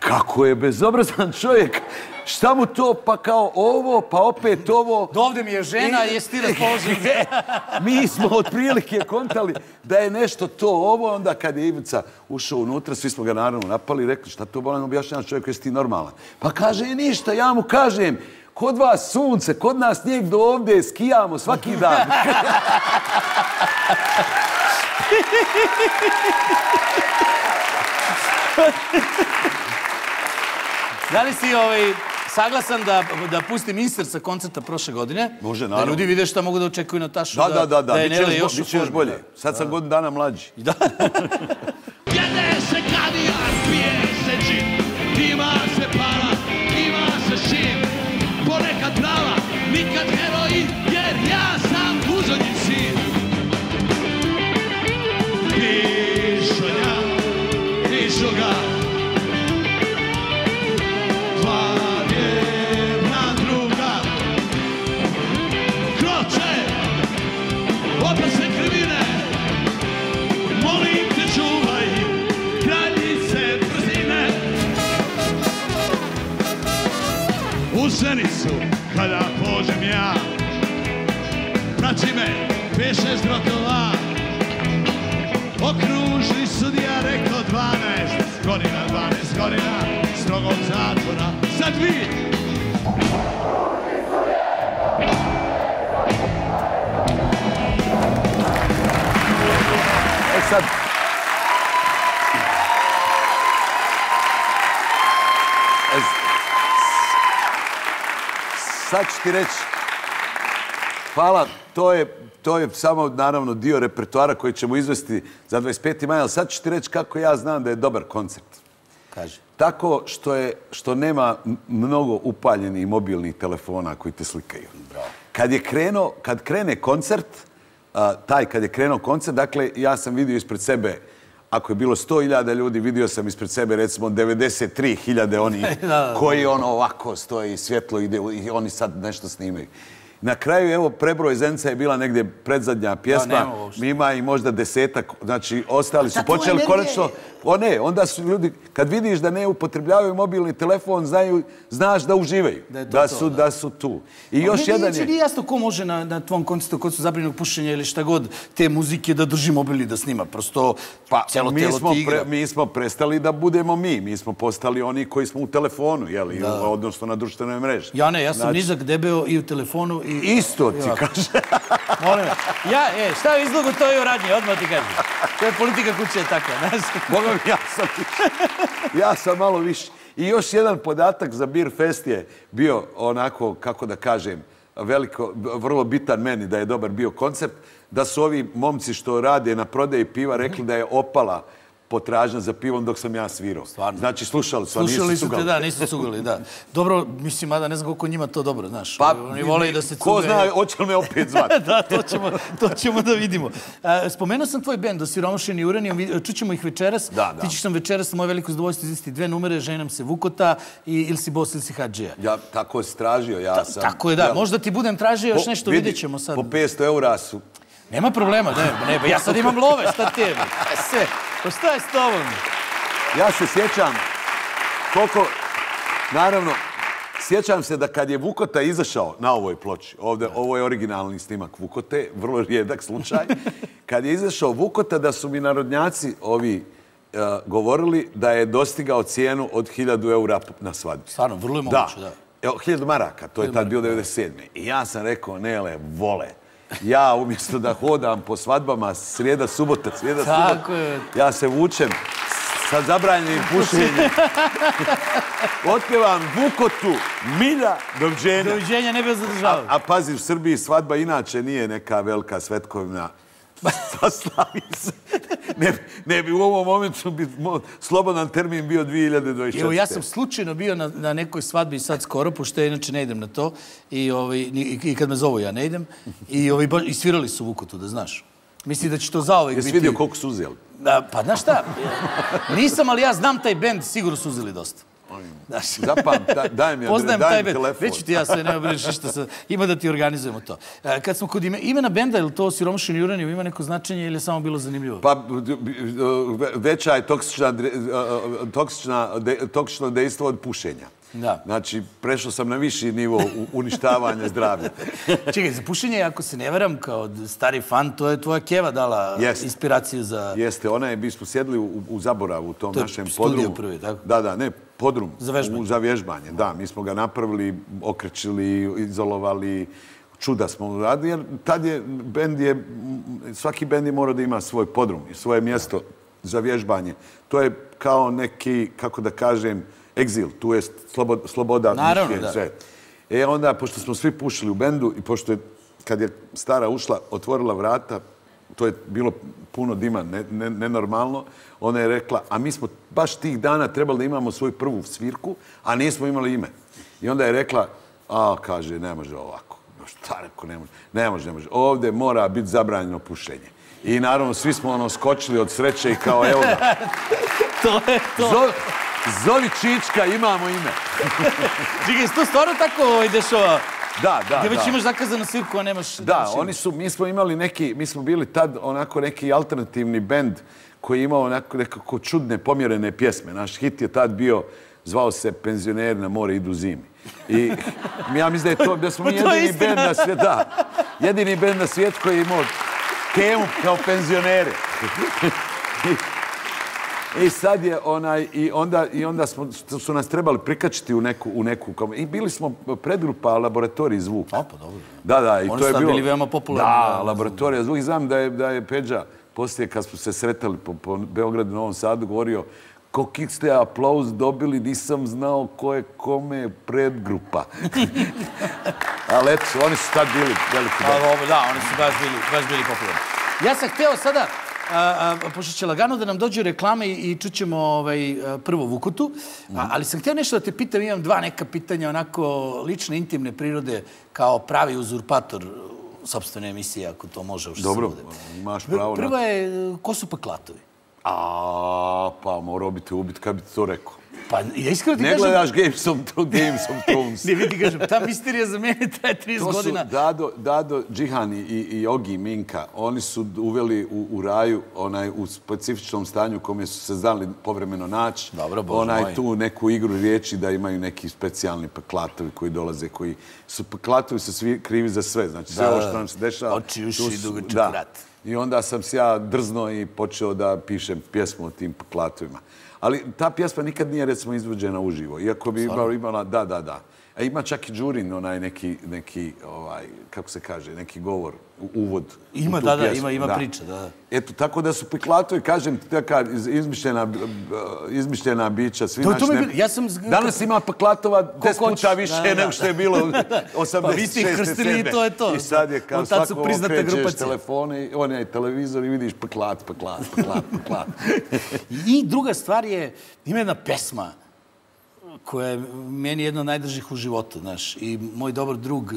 kako je bezobrazan čovjek, šta mu to, pa kao ovo, pa opet ovo. Dovde mi je žena, jesi ti raspoložen? Mi smo otprilike kontali da je nešto to ovo, onda kad je Ivica ušao unutra, svi smo ga naravno napali i rekli, šta to bolan objašnjava čovjeku, jesi ti normalan? Pa kaže, ništa, ja mu kažem, kod vas sunce, kod nas snijeg do ovdje, skijamo svaki dan. Da li si saglasan da pustim insert sa koncerta prošle godine? Može, naravno. Da ljudi vide šta mogu da očekuju na Tašu, da je Nele još u formi. Biće još bolje. Sad sam godinu dana mlađi. Jede se kadijar, pije se džin, ima se para, ima se šim, ponekad prava, nikad heroin, jer ja sam Buzonjin sin. Nišonja, nišoga. U Zenicu, kada pođem ja, prati me 5-6 drotova, okružni sudija rekao 12 godina, 12 sad... Sad ću ti reći, hvala, to je samo, naravno, dio repertoara koji ćemo izvesti za 25. maja, ali sad ću ti reći kako ja znam da je dobar koncert. Kaži. Tako što nema mnogo upaljenih mobilnih telefona koji te slikaju. Bravo. Kad je krenuo koncert, dakle, ja sam vidio ispred sebe, ako je bilo 100.000 ljudi, vidio sam ispred sebe, recimo, 93.000 oni koji ono ovako stoji, svjetlo ide i oni sad nešto snimaju. Na kraju, evo, prebroj Zenca je bila negdje predzadnja pjesma, ima i možda 10-ak, znači, ostali su počeli konačno... O ne, onda su ljudi, kad vidiš da ne upotrebljavaju mobilni telefon, znaš da uživaju, da su tu. I još jedan je... Nije jasno ko može na tvom koncertu, kod su Zabranjenog pušenja ili šta god, te muzike da drži mobil i da snima, prosto celo telo ti igra. Mi smo prestali da budemo mi smo postali oni koji smo u telefonu, jeli, odnosno na društvenoj mreži. Ja ne, ja sam nizak, debeo i u telefonu i... Isto ti kaže. Molim me, ja, šta je izlogu, to je uradnje, odmah ti kažem. To je politika kuće takva, znaš. Ja sam malo više. I još jedan podatak za Beerfest je bio onako, kako da kažem, vrlo bitan meni da je dobar bio koncert, da su ovi momci što rade na prodaji piva rekli da je opala potražnja za pivom dok sam ja svirao. Znači, slušali su, a nisu cugali. Slušali su te, da, nisu cugali, da. Dobro, mislim, a da ne znam koliko njima to dobro, znaš. Pa, ko zna, hoće li me opet zvati. Da, to ćemo da vidimo. Spomenuo sam tvoj bend, Osiromašeni uranijum, čućemo ih večeras. Ti ćeš nam večeras, moje veliko zadovoljstvo, izvesti 2 numere, Ženi nam se Vukota i Ili si bos, ili si Hadžija. Ja, tako si tražio, ja sam. Tako je, da. Možda ti budem tražio još nešto, vidjet ćemo sad. Po 500 € su. Nema problema, ne, ja sad imam love, šta ti je mi? Pa šta je s tobom? Ja se sjećam koliko, naravno, sjećam se da kad je Vukota izašao na ovoj ploči, ovdje, ovo je originalni snimak Vukote, vrlo rijedak slučaj, kad je izašao Vukota da su mi narodnjaci ovi govorili da je dostigao cijenu od 1000 € na svadbi. Stvarno, vrlo je moguće, da. Evo, 1000 maraka, to je tad bio 97. I ja sam rekao, Nele, vole. Ja, umjesto da hodam po svadbama, srijeda, subota, ja se vučem sa Zabranjenim pušenjem. Otpevam Vukotu, milja, doviđenja. Doviđenja ne bez zadržavanja. A pazi, u Srbiji svadba inače nije neka velika svetkovna. Saslavi se. Ne bi u ovom momentu slobodan termin bio 2024. Evo, ja sam slučajno bio na nekoj svadbi sad skoro, pošto ja inače ne idem na to. I kad me zovu, ja ne idem. I svirali su Vukotu, da znaš. Misli da će to zaovek biti... Jesi vidio koliko su uzeli? Pa, znaš šta? Nisam, ali ja znam taj bend, sigurno su uzeli dosta. Zapam, daj mi telefon. Već ti ja sve, nema brineš ništa. Ima da ti organizujemo to. Kad smo kod imena benda, je li to Osiromašeni uranijum, ima neko značenje ili je samo bilo zanimljivo? Pa, veća je toksično dejstvo od pušenja. Znači, prešao sam na viši nivo uništavanja zdravlja. Čekaj, za pušenje, ako se ne varam, kao stari fan, to je tvoja keva dala inspiraciju za... Jeste, ona je, mi smo sjedli u Zaboravu, u tom našem podrumu. To je studio prvi, tako? Da, ne, podrum. Za vježbanje. Da, mi smo ga napravili, okrećili, izolovali, čuda smo uradili, jer tad je, svaki bend je morao da ima svoj podrum i svoje mjesto za vježbanje. To je kao neki, kako da kažem, egzil, tu je sloboda. Naravno, da. E onda, pošto smo svi pušili u bendu i pošto je, kad je stara ušla, otvorila vrata, to je bilo puno dima, nenormalno, ona je rekla, a mi smo baš tih dana trebali da imamo svoju prvu svirku, a nismo imali ime. I onda je rekla, a, kaže, ne može ovako. Šta rekao, ne može. Ovdje mora biti zabranjeno pušenje. I naravno, svi smo ono skočili od sreće i kao, evo da. To je to. Zovi Čička, imamo ime. Čekaj, to stvarno tako dešava? Da. Gdje već imaš zakazanu svirku, a nemaš... Da, mi smo imali neki, mi smo bili tad onako neki alternativni bend koji je imao onako nekako čudne, pomjerene pjesme. Naš hit je tad bio, zvao se Penzioneri na more idu zimi. I ja mislim da smo mi jedini bend na svijet koji je imao temu kao penzionere. I sad je onaj, i onda su nas trebali prikačiti u neku... I bili smo predgrupa Laboratoriji Zvuk. Pa, dobro. Da, i to je bilo... Oni su bili veoma popularni. Da, Laboratorija Zvuk. I znam da je Peđa poslije kad smo se sretali po Beogradu i Novom Sadu, govorio koliki ste aplauz dobili, nisam znao ko je kome predgrupa. Ali eto, oni su tad bili veliki dobro. Da, oni su baš bili popularni. Ja sam hteo sada, pošto će lagano da nam dođu reklame i čućemo prvo Vukutu, ali sam hteo nešto da te pitam, imam dva neka pitanja, onako lične, intimne prirode, kao pravi uzurpator sopstvene emisije, ako to može uopšte se bude. Dobro, imaš pravo. Prva je, ko su pa klatovi? Pa morao bi te ubiti, kada bi ti to rekao. Pa, ja iskreno ti kažem... Ne gledaš Game of Thrones. Ne, mi ti kažem, ta misterija za mene traje 30 godina. To su Dado Džihani i Ogi Minka. Oni su uveli u raju u specifičnom stanju u kome su se znali povremeno naći. Dobro, bože moj. Tu neku igru riječi da imaju neki specijalni paklatovi koji dolaze, koji su paklatovi su svi krivi za sve. Znači, sve ovo što nam se dešava... Oči, uši i dugačak vrat. I onda sam se ja drzno i počeo da pišem pjesmu o tim paklatovima. Ali ta pjesma nikad nije, recimo, izvođena uživo. Iako bi imala... Da. A ima čak i Đurin onaj neki, kako se kaže, neki govor, uvod u tu pjesmu. Ima, ima priča, da. Eto, tako da su paklatovi, kažem ti, izmišljena bića, svi naši ne... Danas ima paklatova 10 puta više nego što je bilo 86. Pa vi ste ih krstili i to je to. I sad je kao svako okrećeš telefone, onaj televizor i vidiš paklat. I druga stvar je, ima jedna pesma koja je meni jedna od najdržih u životu, znaš. I moj dobar drug,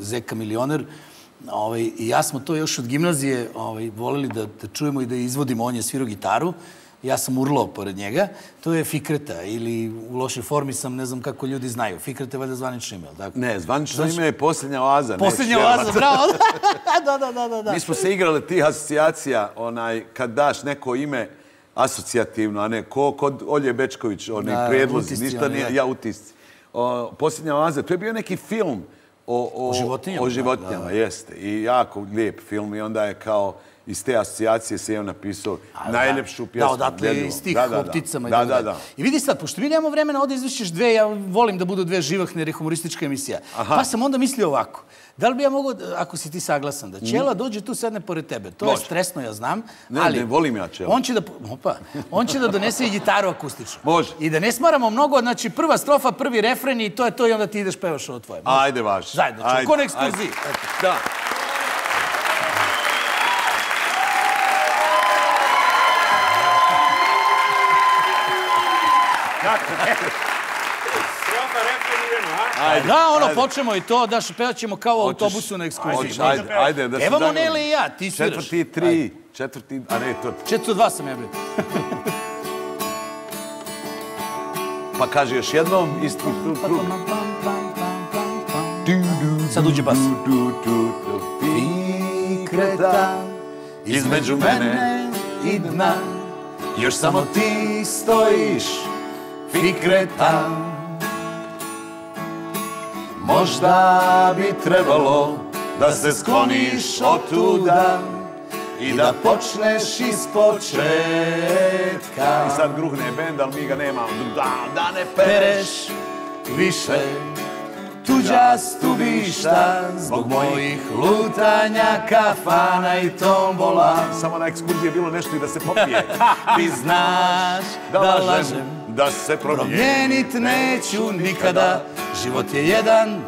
Zeka Milioner, i ja smo to još od gimnazije voleli da čujemo i da izvodimo. On je svirao gitaru, ja sam urlao pored njega. To je Fikreta, ili u lošoj formi sam, ne znam kako ljudi znaju. Fikreta je valjda zvanično ime, ali tako? Ne, zvanično ime je Posljednja oaza. Posljednja oaza, bravo. Da. Mi smo se igrali tih asocijacija, kad daš neko ime, asocijativno, a ne kod Olje Bečković, onih prijedlozi, ništa nije, ja utisci. Posljednja oaza, to je bio neki film o životinjama, jeste. I jako lijep film i onda je kao iz te asocijacije se je napisao najljepšu pjesmu. Da, odatle iz tih o pticama i tako dalje. I vidi sad, pošto mi nemamo vremena, ovdje izvešćeš dve, ja volim da budu dve živahne, jer je humoristička emisija. Pa sam onda mislio ovako. Da li bi ja mogao, ako si ti saglasan, da Ćela dođe tu sedne pored tebe? To je stresno, ja znam. Ne, volim ja Ćela. On će da donese i gitaru akustičnu. Može. I da ne smaramo mnogo, znači prva strofa, prvi refren i to je to i onda ti ideš pevaš ovo tvoje. Ajde, važi. Zajedno, ko nek skrzi. Da. Da, ono, počnemo i to, da špevat ćemo kao u autobusu na ekskurziji. Ajde, da se dajmo. Evo Nele i ja, ti sviraš. Četvrti, a ne, to... 402 sam ja, bre. Pa kaže još jednom, isti krug. Sad uđe bas. Fikreta, između mene i dna, još samo ti stojiš, Fikreta. Možda bi trebalo da se skloniš otuda i da počneš iz početka. I sad gruhne bend, ali mi ga nemamo. Da ne pereš više tuđa stubišta zbog mojih lutanja, kafana i tombola. Samo na ekskurziji je bilo nešto i da se popije. Ti znaš da lažem, da se promijenit neću nikada. Život je jedan,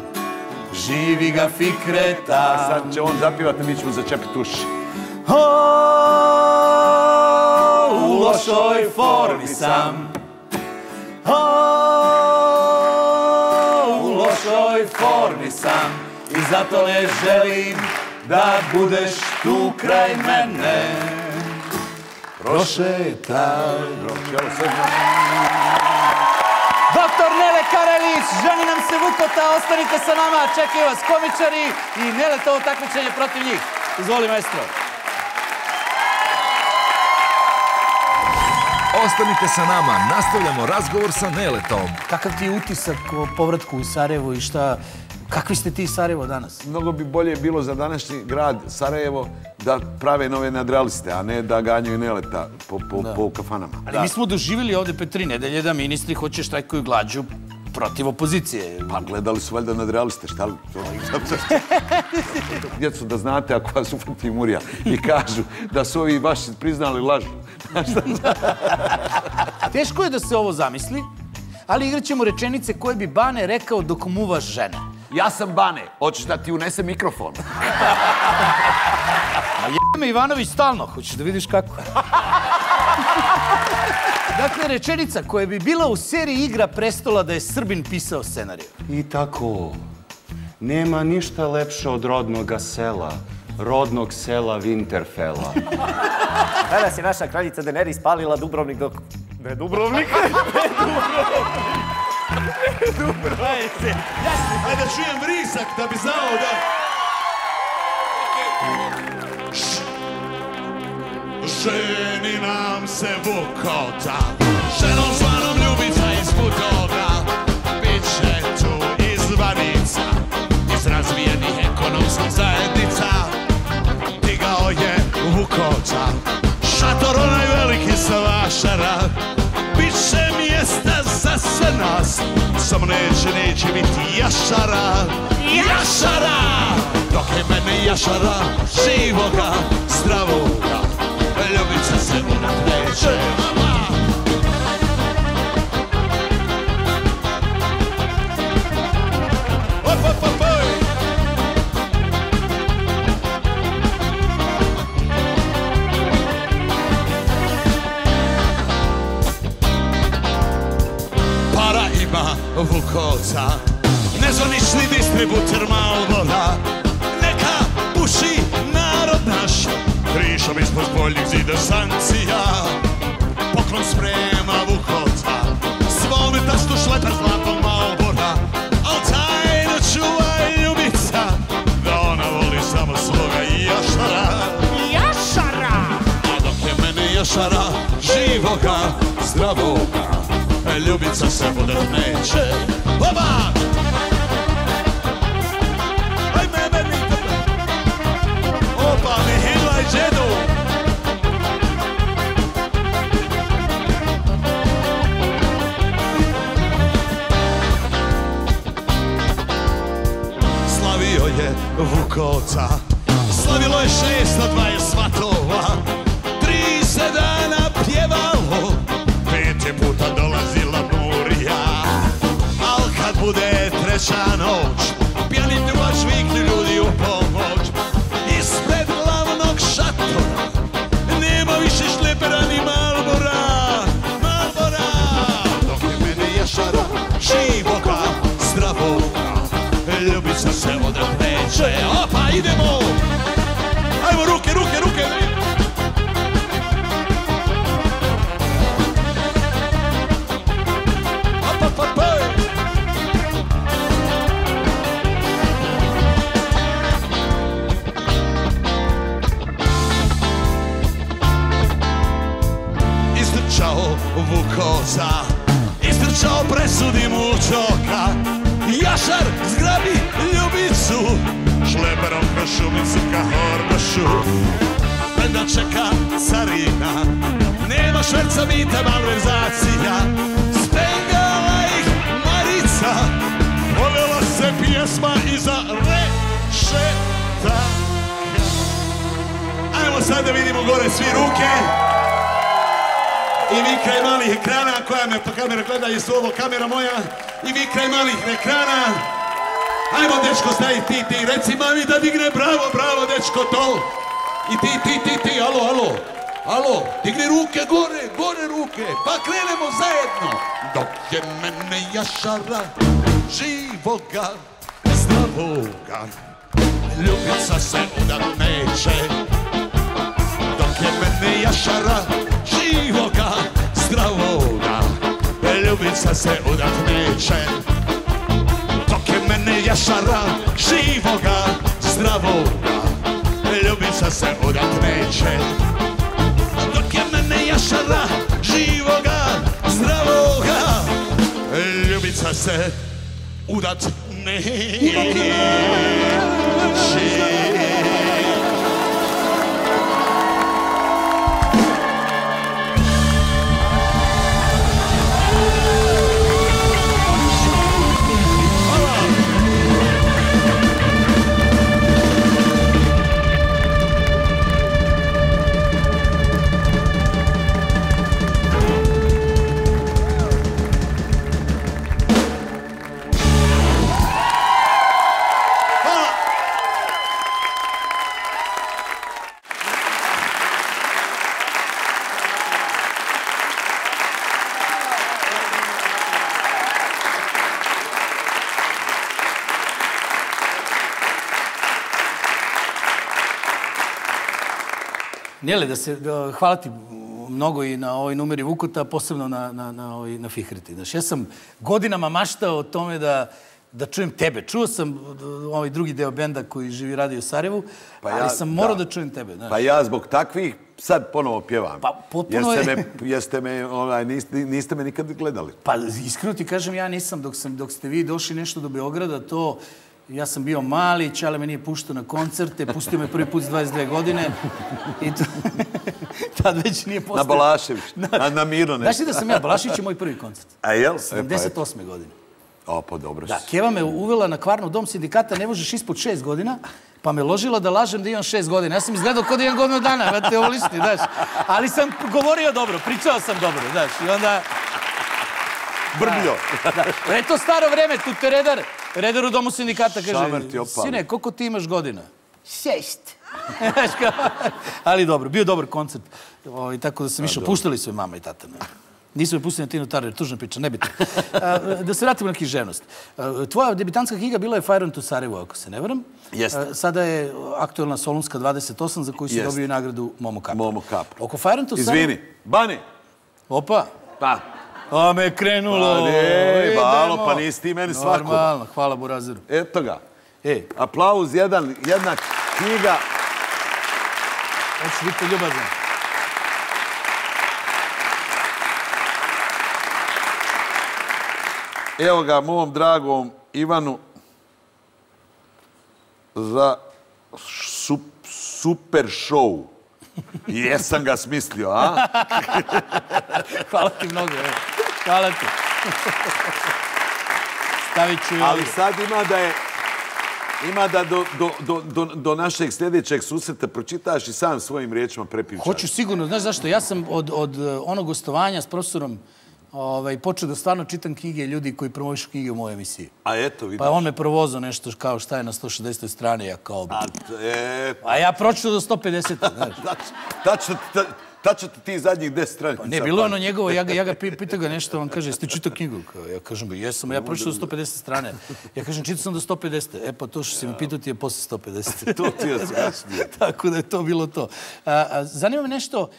živi ga Fikreta. Sad će on zapivati, mi ćemo začepit uši. U lošoj formi sam, u lošoj formi sam, i zato ne želim da budeš tu kraj mene. Prošetaj. Doktor Nele Karajlić, ženi nam se Vukota, ostanite sa nama, čekaju vas komičari i Neletovo takmičenje protiv njih. Izvoli, maestro. Ostanite sa nama, nastavljamo razgovor sa Neletom. Kakav ti je utisak o povratku u Sarajevo i šta... Kakvi ste ti Sarajevo danas? Mnogo bi bolje bilo za današnji grad Sarajevo da prave nove nadrealiste, a ne da ganjaju Neleta po kafanama. Ali mi smo doživjeli ovdje pre 3 nedelje da ministri hoće štrajkuju glađu protiv opozicije. Pa gledali su valjda nadrealiste, šta li? Djecu da znate, ako vas ufati Murija i kažu da su ovi vaši priznali lažu. Teško je da se ovo zamisli, ali igraćemo rečenice koje bi Bane rekao dok muvaš žene. Ja sam Bane, hoćeš da ti unese mikrofon? A jebe me Ivanović stalno, hoćeš da vidiš kako? Dakle, rečenica koja bi bila u seriji Igra prestola da je Srbin pisao scenariju. I tako, nema ništa lepše od rodnog sela Winterfella. Danas je naša kraljica Daenerys palila Dubrovnik dok... Ne Dubrovnik? Ne Dubrovnik! Ajde da čujem vrisak da bi znao da... Ženi nam se vukota, ženom zvanom ljubica iz budova, bit će tu izvanica, iz razvijenih ekonomskih zajednica, digao je vukota, šator onaj veliki sa vašara, bit će mjesta za sve nas, samo neće biti jašara, jašara, dok je mene jašara, živoga, zdravoga. Ljubica se unapređe, mama. Para ima vukoca, nezvanični distributer Malbora, neka puši narod naš. Krišom ispod boljih zida sankcija, poklon sprema vukovca, svome tastu šleta zlatom Malbora, al tajno čuva ljubica, da ona voli samo svoga jašara, jašara, a dok je mene jašara, živoga, zdravoga, ljubica se budat neće, oba! Slavio je vukoca, slavilo je 620 svatova, 3 se dana pjevalo, 5 je puta dolazila burija, al kad bude 3. noć, pjani pljuvač viknu ljudi u pomoć, ispred glavnog šatora, nema više šlepera ni Malbora, Malbora, dok je mene jašara, živoga, zdravoga, ljubica se odrat neće, opa, idemo! Ajmo, ruke, ruke, ruke! Opa, opa, opa! Istrčao vukoca, istrčao presudi mučoka, jašar zgrabi ljubicu, šleperom kroz šumicu ka Horbašu, da čeka carina, nema šverca mita malverzacija, spengala ih Marica, povela se pjesma iza rešeta. Ajmo sad da vidimo gore svi ruke i vi kraj malih ekrana koja me po kamera gleda, jesu ovo kamera moja, i vi kraj malih ekrana. Ajmo, dečko, staj ti, reci mami da digne, bravo, dečko, to. I ti, alo, digni ruke gore ruke, pa krenemo zajedno. Dok je mene jašara, živoga, zdravoga, ljubica se udat neće. Dok je mene jašara, živoga, zdravoga, ljubica se udat neće. Dok je mene jašara, živoga, zdravoga, ljubica se udat neće. Dok je mene jašara, živoga, zdravoga, ljubica se udat neće. Nele, hvala ti mnogo i na ovoj numeri Vukuta, posebno na Fikreti. Ja sam godinama maštao o tome da čujem tebe. Čuo sam ovaj drugi deo benda koji živi i radi u Sarajevu, ali sam morao da čujem tebe. Pa ja zbog takvih sad ponovo pjevam. Niste me nikad gledali. Pa iskreno ti kažem, ja nisam. Dok ste vi došli nešto do Beograda, to... Ja sam bio mali, Čale me nije puštao na koncerte, pustio me prvi put s 22 godine i tad već nije postao... Na Balašević, na Mirno nešto. Znaš li da sam ja, Balašević je moj prvi koncert. A jel? 78. godine. O, pa dobro si. Da, Keva me uvela na kvarnu dom sindikata, ne možeš ispod 6 godina, pa me ložila da lažem da imam 6 godina. Ja sam izgledao kod jedan godinu dana, vrate, ovo lišni, znaš. Ali sam govorio dobro, pričao sam dobro, znaš, i onda... Brbljo. E to staro vreme, tu te redar u domu sindikata kaže, sine, koliko ti imaš godina? 6. Ali dobro, bio dobar koncert. Tako da sam išao, puštali su je mama i tata. Nisu me pustili na Tinu Tarner, tužna priča, nebitno. Da se vratimo na književnost. Tvoja debitanska knjiga bila je Fire on to Sarajevo, ako se ne varam. Sada je aktualna Solunska 28, za koju si dobio i nagradu Momo Kapor. Momo Kapor. Oko Fire on to Sarajevo... Izvini, Bani! Opa! Pa! A me krenulo. Pa ne, malo, pa nisi ti meni svako. Normalno, hvala Burazeru. Eto ga. Aplauz, jedna knjiga. Hoćeš biti ljubazan. Evo ga, mom dragom Ivanu za super show. Jesam ga smislio, a? Hvala ti mnogo. Hvala ti. Stavit ću i ovdje. Ali sad ima da do našeg sljedećeg susreta pročitaš i sam svojim riječima prepišeš. Hoću sigurno. Znaš zašto? Ja sam od onog gostovanja s profesorom počeo da stvarno čitam knjige ljudi koji promovišu knjige u mojoj emisiji. A eto, vidiš. Pa on me provozao nešto kao šta je na 160. strani, ja kao... A ja pročito do 150. Tačno ti zadnjih 10 stranica. Ne, bilo ono njegovo, ja ga pitao ga nešto, on kaže, jeste čitao knjigu? Ja kažem, jesam, ja pročito do 150 strane. Ja kažem, čitao sam do 150. E pa to što si me pitao ti je posle 150. To ti je strašnije. Tako da je to bilo to. Zanima me nešto...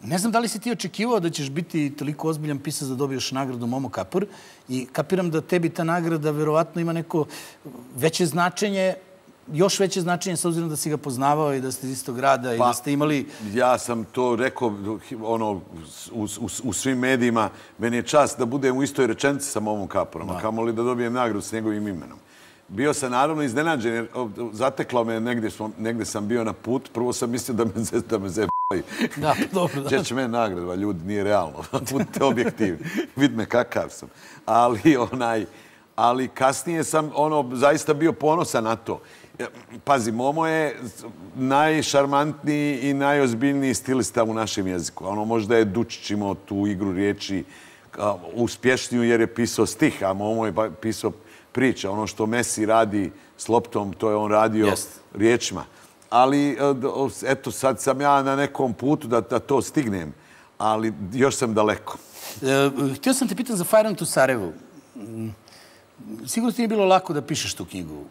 Ne znam da li si ti očekivao da ćeš biti toliko ozbiljan pisac da dobiješ nagradu Momo Kapor i kapiram da tebi ta nagrada verovatno ima neko veće značenje, još veće značenje s obzirom da si ga poznavao i da ste iz istog grada i da ste imali... Ja sam to rekao u svim medijima. Meni je čast da budem u istoj rečenci sa Momom Kaporom, a kamoli da dobijem nagradu s njegovim imenom. Bio sam naravno iznenađen jer zatekla me negdje sam bio na put. Prvo sam mislio da me zeb... Da, dobro, da. Čeć me nagrada, ljudi, nije realno. Budite objektivni. Vid me kakav sam. Ali kasnije sam zaista bio ponosan na to. Pazi, Momo je najšarmantniji i najozbiljniji stilista u našem jeziku. Možda je Dučić imao tu igru riječi uspješniju jer je pisao stih, a Momo je pisao priča. Ono što Messi radi s loptom, to je on radio riječima. Ali, eto, sad sam ja na nekom putu da to stignem, ali još sam daleko. Htio sam te pitan za Fire on to Sarajevo. Sigurno ti nije bilo lako da pišeš tu knjigu.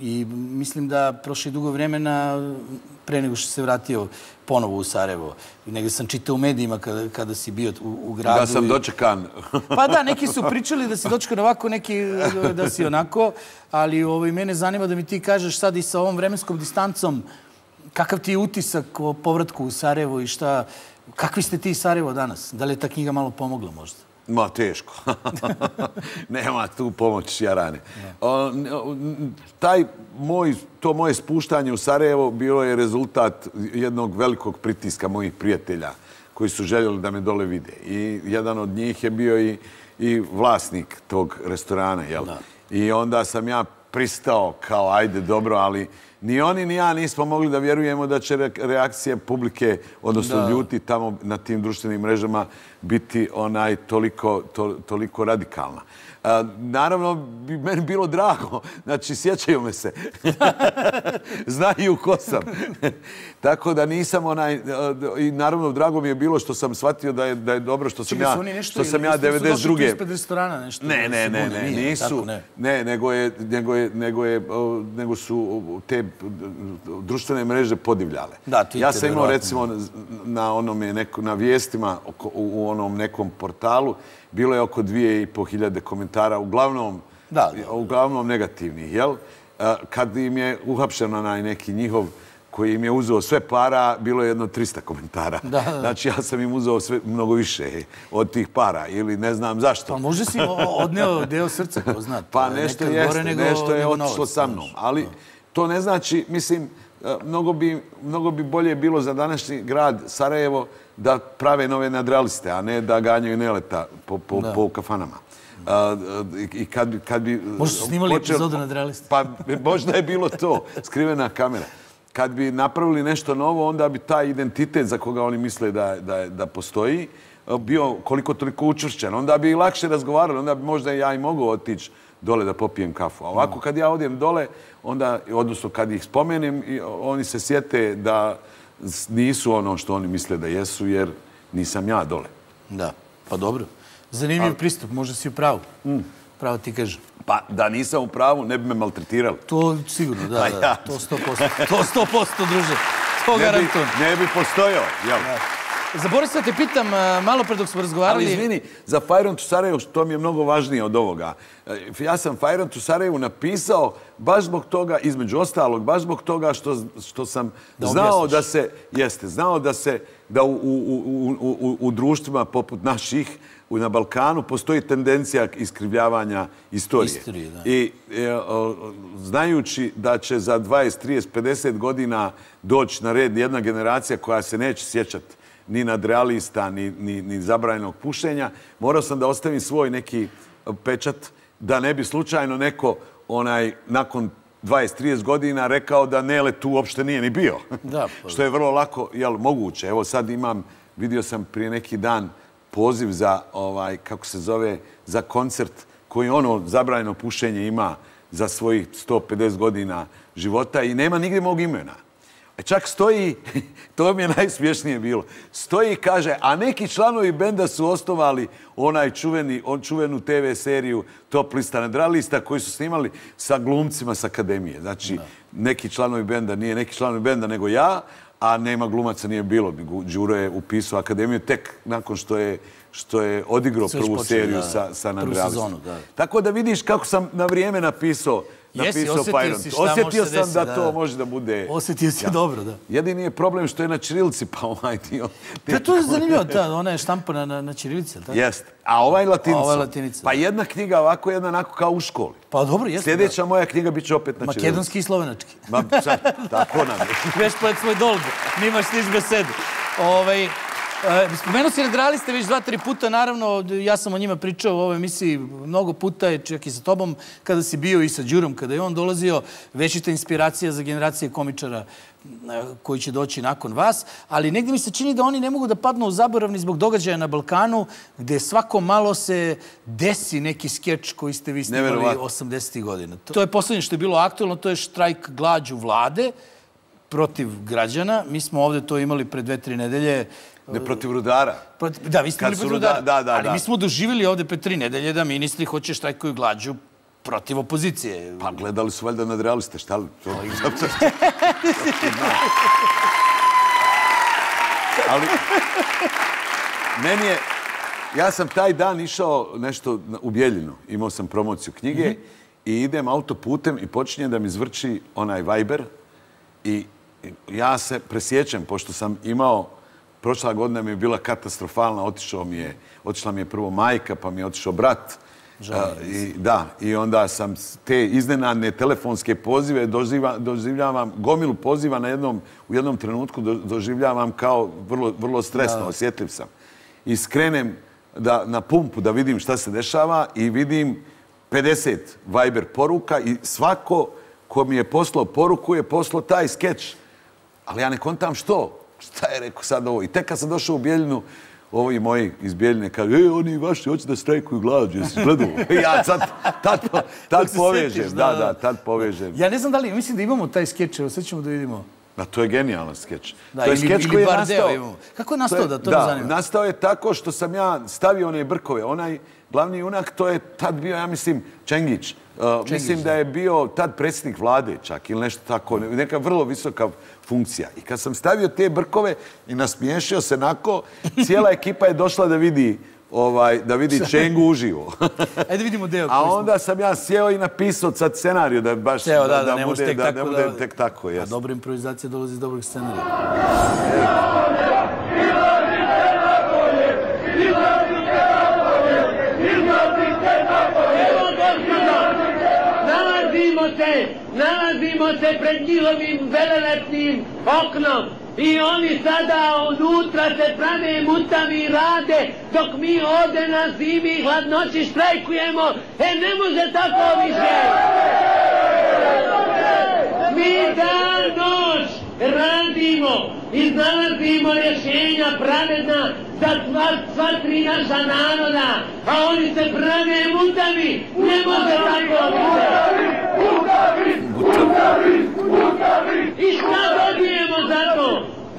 I mislim da prošlo je dugo vremena pre nego što se vratio ponovo u Sarajevo. Negdje sam čitao u medijima kada si bio u gradu. Da sam dočekan. Pa da, neki su pričali da si dočekan ovako, neki da si onako. Ali mene zanima da mi ti kažeš sad i sa ovom vremenskom distancom kakav ti je utisak o povratku u Sarajevo i šta... Kakvi ste ti iz Sarajeva danas? Da li je ta knjiga malo pomogla možda? Ma, teško. Nema tu pomoć, jarane. To moje spuštanje u Sarajevo bilo je rezultat jednog velikog pritiska mojih prijatelja koji su željeli da me dole vide. I jedan od njih je bio i vlasnik tog restorana. I onda sam ja pristao kao, ajde, dobro, ali ni oni ni ja nismo mogli da vjerujemo da će reakcije publike, odnosno ljudi tamo na tim društvenim mrežama, biti toliko radikalna. Naravno, bi meni bilo drago. Znači, sjećaju me se. Znaju ko sam. Tako da nisam onaj... I naravno, drago mi je bilo što sam shvatio da je dobro što sam ja... Čili su oni nešto ili su došli ispred restorana nešto? Ne, nisu. Ne, nego su te društvene mreže podivljale. Ja sam imao, recimo, na vijestima u onom nekom portalu, bilo je oko 2500 komentara, uglavnom negativnih, jel? Kad im je uhapšen onaj neki njihov koji im je uzeo sve para, bilo je jedno 300 komentara. Znači, ja sam im uzeo mnogo više od tih para, ili ne znam zašto. Pa možda si odneo deo srca, ko zna. Pa nešto jeste, nešto je otišlo sa mnom. Ali to ne znači, mislim, mnogo bi bolje bilo za današnji grad Sarajevo da prave nove nadrealiste, a ne da ganjaju Neleta po kafanama. I kad bi... Možda su snimali epizodu nadrealiste. Pa možda je bilo to, skrivena kamera. Kad bi napravili nešto novo, onda bi taj identitet za koga oni misle da postoji bio koliko toliko učvršćen. Onda bi lakše razgovarali, onda bi možda ja i mogao otići dole da popijem kafu. A ovako kad ja odijem dole, odnosno kad ih spomenem, oni se sjete da nisu ono što oni misle da jesu, jer nisam ja dole. Da, pa dobro. Zanimljiv pristup, možda si u pravu. Pravo ti kažem. Pa, da nisam u pravu, ne bi me maltretirali. To sigurno, da. To 100%. To 100%, druže. To garantujem. Ne bi postojao, jel? Zaboravio sam da te pitam, malo pre dok smo razgovarali... Ali izvini, za Fire on to Sarajevo, to mi je mnogo važnije od ovoga. Ja sam Fire on to Sarajevo napisao baš zbog toga, između ostalog, baš zbog toga što sam znao da se... Jeste, znao da u društvima poput naših na Balkanu postoji tendencija iskrivljavanja istorije. I znajući da će za 20, 30, 50 godina doći na red jedna generacija koja se neće sjećati ni nadrealista, ni zabranjenog pušenja, morao sam da ostavim svoj neki pečat da ne bi slučajno neko nakon 20-30 godina rekao da Nele tu uopšte nije ni bio. Što je vrlo lako moguće. Evo sad vidio sam prije neki dan poziv za, kako se zove, za koncert koji ono zabranjeno pušenje ima za svojih 150 godina života i nema nigdje mog imena. Čak stoji, to mi je najsmješnije bilo, stoji i kaže, a neki članovi benda su osnovali čuvenu TV seriju Top lista nadrealista koji su snimali sa glumcima sa akademije. Znači, neki članovi benda, nije neki članovi benda nego ja, a nema glumaca nije bilo. Đuro je upisao akademiju tek nakon što je odigrao prvu seriju sa nadrealistom. Tako da vidiš kako sam na vrijeme napisao Fajron. Osjetio sam da to može da bude... Osjetio si dobro, da. Jedini je problem što je na čirilici, pa ovaj dio... To je zanimljivo, ona je štampana na čirilici, tako? Jeste. A ovaj latinica. Pa jedna knjiga ovako, jedna onako kao u školi. Pa dobro, jeste. Sljedeća moja knjiga bit će opet na čirilici. Makedonski i slovenački. Ma, tako nam je. Veš pojed svoj dolgo, nimaš niš besedu. Spomenuo si nadrealiste već 2-3 puta, naravno, ja sam o njima pričao u ovoj emisiji mnogo puta, čak i sa tobom, kada si bio i sa Đurom, kada je on dolazio, većita inspiracija za generacije komičara koji će doći nakon vas, ali negdje mi se čini da oni ne mogu da padnu u zaboravni zbog događaja na Balkanu, gde svako malo se desi neki skeč koji ste vi snimali 80. godina. To je poslednje što je bilo aktualno, to je štrajk glađu vlade protiv građana. Mi smo ovde to imali pre 2-3 nedelje. Ne, protiv rudara. Da, vi ste bili protiv rudara. Ali mi smo doživjeli ovdje pre 3 nedelje da ministri hoće štrajkuju glađu protiv opozicije. Pa gledali su valjda nadrealiste, šta li? Ali, meni je... Ja sam taj dan išao nešto u Bjeljinu. Imao sam promociju knjige i idem autoputem i počinje da mi zvrči onaj Viber i ja se presjećam, pošto sam imao... Prošla godina mi je bila katastrofalna, otišla mi je prvo majka, pa mi je otišao brat. Da, i onda sam te iznenadne telefonske pozive doživljavam, gomilu poziva u jednom trenutku doživljavam kao vrlo stresno, osjetljiv sam. I skrenem na pumpu da vidim šta se dešava i vidim 50 Viber poruka i svako ko mi je poslao poruku je poslao taj skeč. Ali ja ne kontam što. Šta je rekao sad ovo? I tek kad sam došao u Bjeljinu, ovi moji iz Bjeljine kao, oni vaši hoće da strajkuju glađu, jesi gledalo? Ja tad povežem. Ja ne znam da li, mislim da imamo taj skeč, evo sad ćemo da vidimo. To je genijalan skeč. Ili bar deo imamo. Kako je nastao da to ne zanima? Nastao je tako što sam ja stavio one brkove. Onaj glavni junak, to je tad bio, ja mislim, Čengić. Mislim da je bio tad predsjednik vlade čak ili nešto tako, neka vrlo visoka funkcija. I kad sam stavio te brkove i nasmiješio se nako, cijela ekipa je došla da vidi Čengu uživo. Ajde vidimo deo. A onda sam ja sjeo i napisao sad scenariju da baš da bude tek tako. A dobra improvizacija dolazi iz dobrog scenarija. Nalazimo se pred njihovim velelepnim oknom i oni sada odutra se prave mutavi i rade dok mi ovde na zimi i hladnoći štrajkujemo. Ne može tako više. Mi dan noć radimo i nalazimo rješenja pravedna za sva tri naša naroda, a oni se prave mutavi. Ne može tako više. I šta dobijemo za to?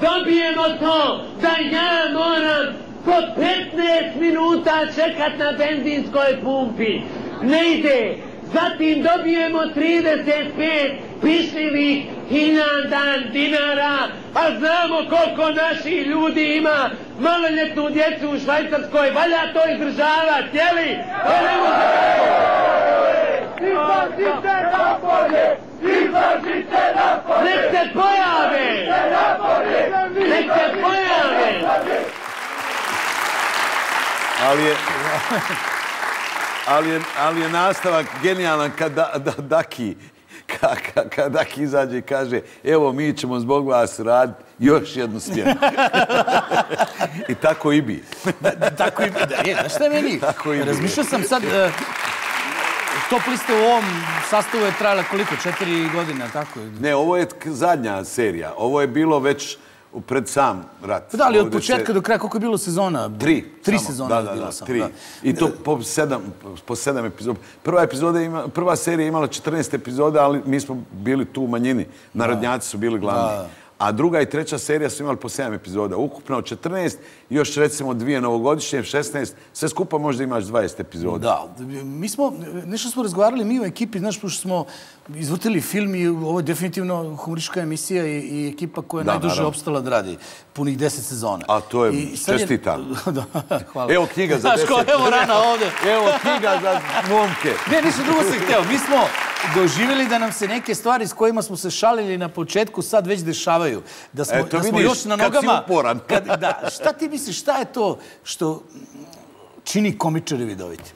Dobijemo to da ja moram po 15 minuta čekat na benzinskoj pumpi. Ne ide. Zatim dobijemo 35 pišljivih $1000, a znamo koliko naših ljudi ima maloljetnu djecu u Švajcarskoj. Valja to izdržavati, jeli? Izlažite napolje! Izlažite napolje! Nek se pojave! Nek se pojave! Ali je nastavak genijalan kad Daki izađe i kaže evo mi ćemo zbog vas raditi još jednu smjenu. I tako i bi. Tako i bi, da je. Znaš šta je meni? Razmišljao sam sad... Top liste u ovom sastavu je trajala koliko? 4 godine, tako? Ne, ovo je zadnja serija. Ovo je bilo već pred sam rat. Da, ali od početka do kraja, koliko je bilo sezona? 3. 3 sezone je bilo samo. I to po 7 epizoda. Prva serija je imala 14 epizoda, ali mi smo bili tu u manjini. Narodnjaci su bili glavni. A druga i treća serija su imali po 7 epizoda. Ukupno 14, još recimo 2 novogodišnje, 16, sve skupa možda imaš 20 epizoda. Da, mi smo, nešto smo razgovarali mi u ekipi, znaš, pošto smo izvrtili film i ovo je definitivno humoristička emisija i ekipa koja je najduže opstala da radi, punih 10 sezona. A to je čestitam. Hvala. Evo knjiga za 10. Evo rana ovdje. Evo knjiga za momke. Ne, ništa drugo sam hteo. Mi smo doživjeli da nam se neke stvari s kojima smo se šalili na početku sad već dešavaju. Da smo još na nogama. Eto vidiš, kad si uporan. Šta ti misliš, šta je to što čini komičare vidoviti?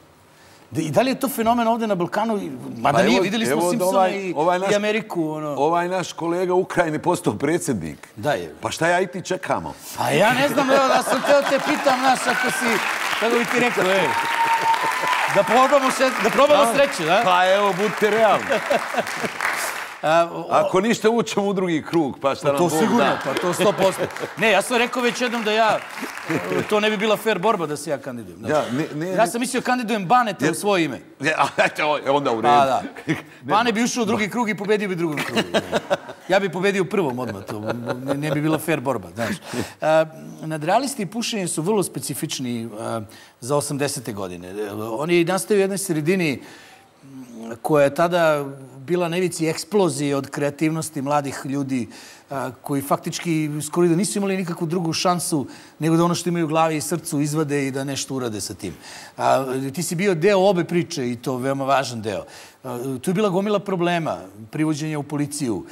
I da li je to fenomen ovdje na Balkanu? Mada nije, vidjeli smo Simpsona i Ameriku. Ovaj naš kolega Ukrajini postao predsjednik. Da je. Pa šta ja i ti čekamo? Pa ja ne znam, evo da sam teo te pitam, znaš, ako si, kako bi ti rekao, evo. Da probamo sreću, da? Pa evo, budite realni. Ako ništa ućemo u drugi krug, pa šta nam Bog da. To sigurno, pa to 100%. Ne, ja sam rekao već jednom da ja, to ne bi bila fair borba da se ja kandidujem. Ja sam mislio kandidujem Baneta u svoje ime. Onda u redu. Bane bi ušao u drugi krug i pobedio bi u drugom krugu. Ja bi pobedio u prvom odmah, to ne bi bila fair borba. Nadrealisti i pušenje su vrlo specifični za 80. godine. Oni nastaju u jednoj sredini koja je tada bila na ivici eksplozije od kreativnosti mladih ljudi koji faktički skoro da nisu imali nikakvu drugu šansu nego da ono što imaju u glavi i srcu izvade i da nešto urade sa tim. Ti si bio deo obe priče i to veoma važan deo. Tu je bila gomila problema, privođenja u policiju.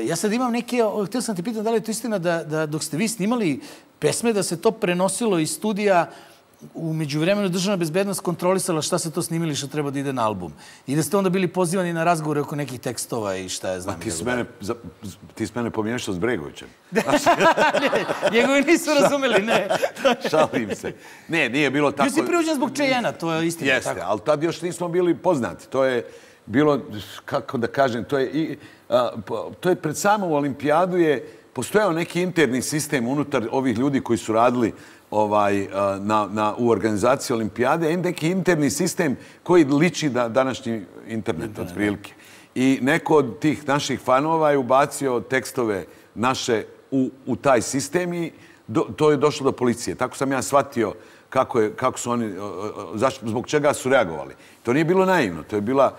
Ja sad imam neke... Htio sam te pitati da li je to istina da dok ste vi snimali pesme da se to prenosilo iz studija u međuvremenu državna bezbednost kontrolisala šta se to snimili što treba da ide na album. I da ste onda bili pozivani na razgovore oko nekih tekstova i šta je znam. Ti s mene pomiješao s Bregovićem. Njegovi nisu razumeli, ne. Šalim se. Ne, nije bilo tako... Bio si priuđen zbog Čejena, to je istina. Jeste, ali tad još nismo bili poznati. To je bilo, kako da kažem, to je pred samom olimpijadu je postojao neki interni sistem unutar ovih ljudi koji su radili u organizaciji olimpijade, je neki interni sistem koji liči na današnji internet, otprilike. I neko od tih naših fanova je ubacio tekstove naše u taj sistem i to je došlo do policije. Tako sam ja shvatio kako su oni, zbog čega su reagovali. To nije bilo naivno. To je bila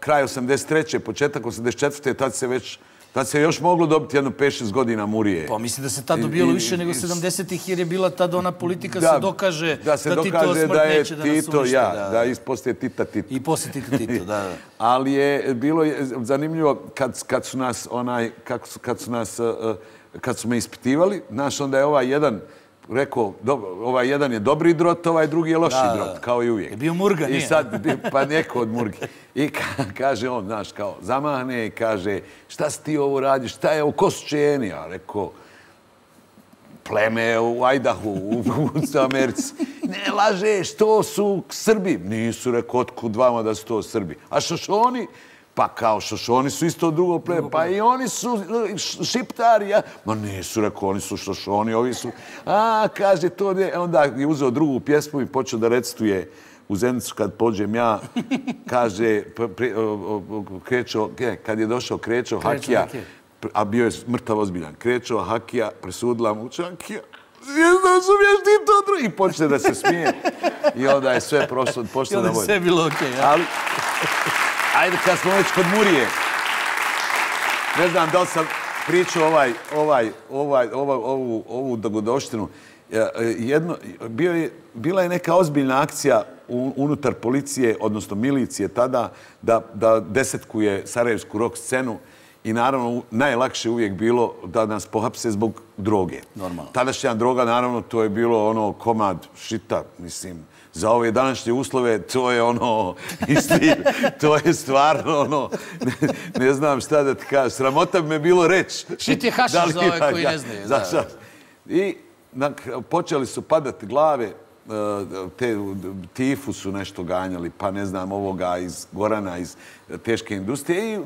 kraj 83. početak 84. Tad se još moglo dobiti jedno 5-6 godina murije. Pa mislim da se tad dobijalo više nego 70-ih, jer je bila tad ona politika se dokaže da Titova smrt neće da nas uništi. Da, i poslije Tita Tito. I poslije Tita Tito, da. Ali je bilo zanimljivo kad su me ispitivali, znaš, onda je ovaj jedan rekao, ovaj jedan je dobri drot, ovaj drugi je loši drot, kao i uvijek. Je bio Murga, nije? I sad, pa neko od Murgi. I kaže on, znaš, kao, zamahne i kaže, šta si ti ovo radiš, šta je ovo, ko su Čejeni? A rekao, pleme u Idahu, u Americi. Ne lažeš, to su Srbi. Nisu, rekao, otkud vama da su to Srbi. A Šošoni? Pa kao Šošoni su isto drugo pleme, pa i oni su Šiptari, ja? Ma nisu, rekao, oni su Šošoni, ovi su... A, kaže, to ne... Onda je uzeo drugu pjesmu i počeo da recituje u Zenicu kad pođem ja, kaže, kad je došao Krečo Hakija, a bio je mrtav ozbiljan, Krečo Hakija, presudila mu Čakija, razumiješ ti to drugo? I počne da se smije. I onda je sve prošlo na bolje. I onda je sve bilo okej, ja? Ali... Ajde, kad smo već kod Murije, ne znam da li sam pričao ovu dogodoštinu. Bila je neka ozbiljna akcija unutar policije, odnosno milicije tada, da desetkuje sarajevsku rock scenu i naravno najlakše uvijek bilo da nas pohapse zbog droge. Tadašnja droga, naravno, to je bilo ono komad šita, mislim. Za ove današnje uslove, to je ono, mislim, to je stvarno ono, ne znam šta da ti kažem, sramota bi me bilo reći. Šit je hašiš za ove koji ne znaju. I počeli su padati glave, tifu su nešto ganjali, pa ne znam ovoga iz Gorana, iz teške industrije i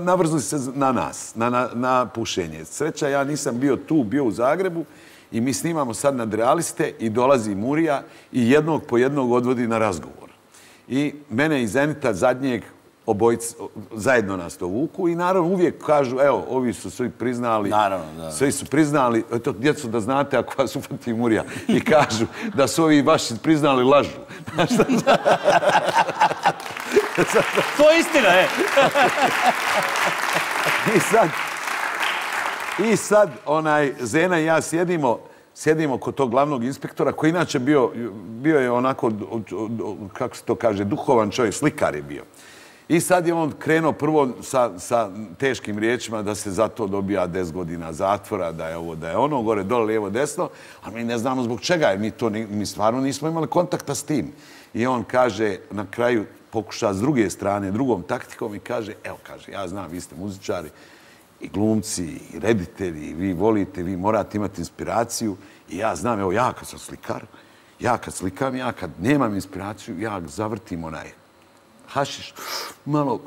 navrzli se na nas, na pušenje. Sreća, ja nisam bio tu, bio u Zagrebu. I mi snimamo sad nadrealiste i dolazi Murija i jednog po jednog odvodi na razgovor. I mene i Zenita zadnjeg obojica zajedno nas to vuku i naravno uvijek kažu, evo, ovi su svi priznali. Naravno, da. Svi su priznali, eto, djecu da znate ako vas ufati Murija i kažu da su ovi baš priznali lažu. Znaš šta? To je istina, je. I sad... I sad, Zena i ja sjedimo kod tog glavnog inspektora, koji inače bio je onako, kako se to kaže, duhovan čovjek, slikar je bio. I sad je on krenuo prvo sa teškim riječima da se za to dobija 10 godina zatvora, da je ovo, da je ono, gore, dole, lijevo, desno, a mi ne znamo zbog čega, jer mi stvarno nismo imali kontakta s tim. I on kaže, na kraju pokuša s druge strane, drugom taktikom i kaže, evo, kaže, ja znam, vi ste muzičari, i glumci, i reditelji, i vi volite, vi morate imati inspiraciju. I ja znam, evo, ja kad sam slikar, ja kad slikam, ja kad nemam inspiraciju, ja zavrtim hašiš, malo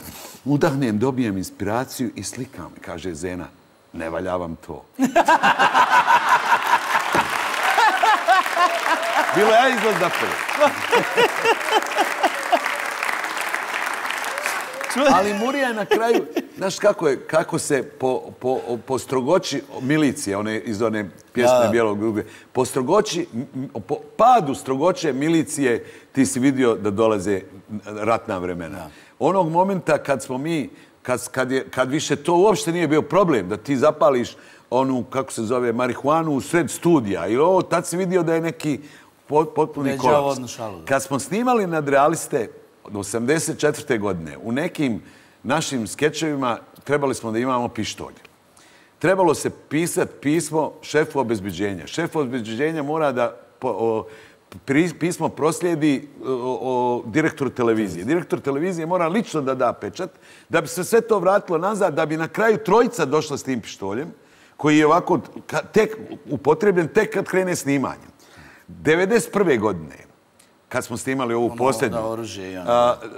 udahnem, dobijem inspiraciju i slikam. Kaže Zena, ne valja vam to. Bilo ja izlaz napolje. Ali Murija je na kraju, znaš kako se po strogoći milicije, iz one pjesme Bijelog grube, po padu strogoće milicije ti si vidio da dolaze ratna vremena. Onog momenta kad smo mi, kad više to uopšte nije bio problem, da ti zapališ onu, kako se zove, marihuanu u sred studija, ili ovo, tad si vidio da je neki potpuni kolaps. Kad smo snimali nadrealiste, od 1984. godine, u nekim našim skečevima trebali smo da imamo pištolje. Trebalo se pisati pismo šefu obezbeđenja. Šef obezbeđenja mora da pismo proslijedi direktoru televizije. Direktor televizije mora lično da da pečat, da bi se sve to vratilo nazad, da bi na kraju trojica došla s tim pištoljem, koji je ovako upotrebljen tek kad krene snimanje. 1991. godine, kad smo snimali ovu posljednju,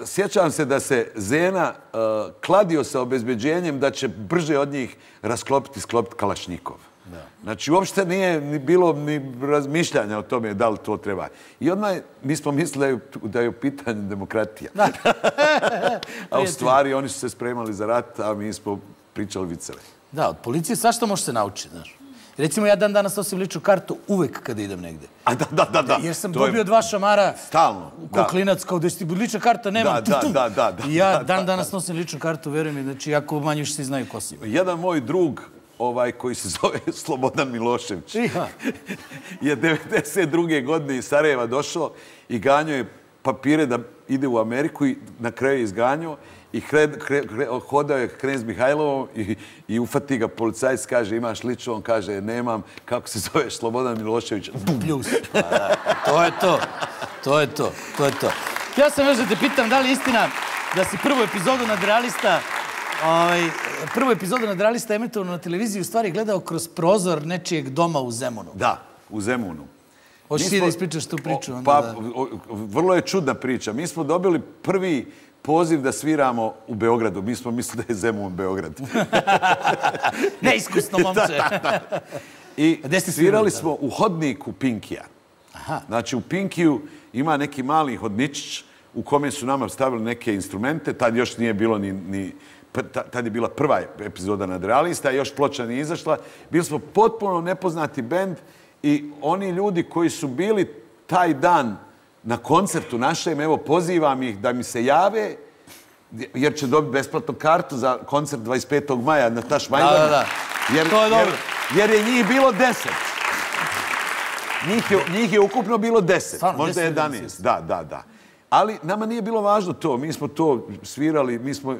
sjećam se da se Zena kladio sa obezbeđenjem da će brže od njih rasklopiti sklop Kalašnjikov. Znači, uopšte nije bilo ni razmišljanja o tome da li to treba. I odmah mi smo mislili da je u pitanju demokratija. A u stvari oni su se spremali za rat, a mi smo pričali viceve. Da, od policije svašta može se naučiti, znaš. Recimo, ja dan danas nosim ličnu kartu uvek kada idem negde. A da. Jer sam dobio od vaša Mara koklinac kao da ješ ti lična karta, nemam. I ja dan danas nosim ličnu kartu, verujem mi, znači jako manje još svi znaju ko si. Jedan moj drug, ovaj koji se zove Slobodan Milošević, je 92. godine iz Sarajeva došao i ganjao je papire da ide u Ameriku i na kraju je izganjao. I hodao je Knez Mihajlovom i ufati ga policajac, kaže imaš ličnu, on kaže nemam, kako se zoveš, Slobodan Milošević. Pljus. To je to. Ja sam još da te pitam da li je istina da si prvu epizodu nadrealista emitovano na televiziji u stvari gledao kroz prozor nečijeg doma u Zemunu. Da, u Zemunu. Hoćeš ti da ispričaš tu priču? Pa, vrlo je čudna priča. Mi smo dobili prvi poziv da sviramo u Beogradu. Mi smo mislili da je Zemun Beograd. Neiskusno, momče. I svirali smo u hodniku Pinkija. Znači, u Pinkiju ima neki mali hodničić u kome su nama stavili neke instrumente. Tad još nije bilo ni... Tad je bila prva epizoda nadrealista, a još ploča nije izašla. Bili smo potpuno nepoznati bend i oni ljudi koji su bili taj dan na koncertu našem, evo, pozivam ih da mi se jave, jer će dobiti besplatnu kartu za koncert 25. maja na Tašmajdanu. Da, to je dobro. Jer je njih bilo 10. Njih je ukupno bilo 10, možda 11. Da. Ali nama nije bilo važno to. Mi smo to svirali, mi smo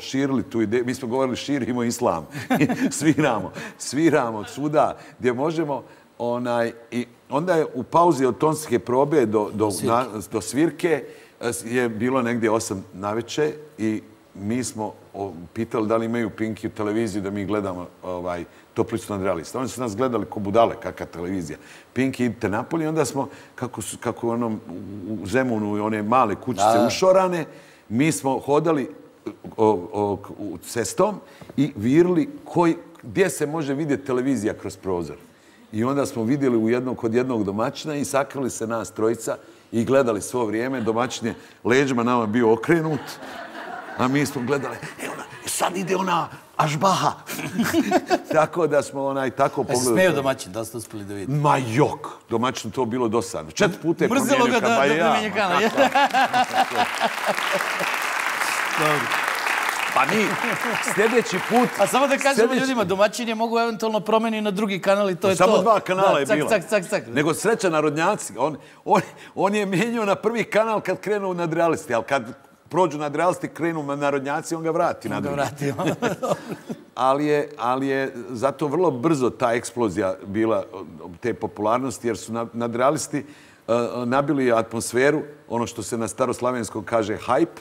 širili tu ideju, mi smo govorili širimo islam. Sviramo svuda gdje možemo. I onda je u pauzi od tonske probe do svirke je bilo negdje 8 na večer i mi smo pitali da li imaju Pinki u televiziju da mi gledamo Top listu nadrealista. Oni su nas gledali ko budale, kakva televizija. Pinki, idite napolje. Onda smo, kako u Zemunu i one male kućice ušorane, mi smo hodali cestom i virili gdje se može vidjeti televizija kroz prozor. I onda smo vidjeli kod jednog domaćina i sakrili se nas trojica i gledali svo vrijeme. Domaćin je leđima nama bio okrenut, a mi smo gledali, sad ide ona ažbaha. Tako da smo tako pogledali. Smeo domaćin, da ste uspjeli da vidite. Ma jok, domaćinu to bilo dosadno. 4 puta je promijenio kanal. Mrzelo ga da promijenio kanal. Pa mi, sljedeći put... A samo da kažemo ljudima, domaćinje mogu eventualno promeni na drugi kanal i to je to. Samo 2 kanala je bilo. Nego sreća narodnjaci. On je mijenio na prvi kanal kad krenu nadrealisti, ali kad prođu nadrealisti, krenu narodnjaci, on ga vrati na drugi. Ali je zato vrlo brzo ta eksplozija bila te popularnosti, jer su nadrealisti nabili atmosferu, ono što se na staroslavenskom kaže hype,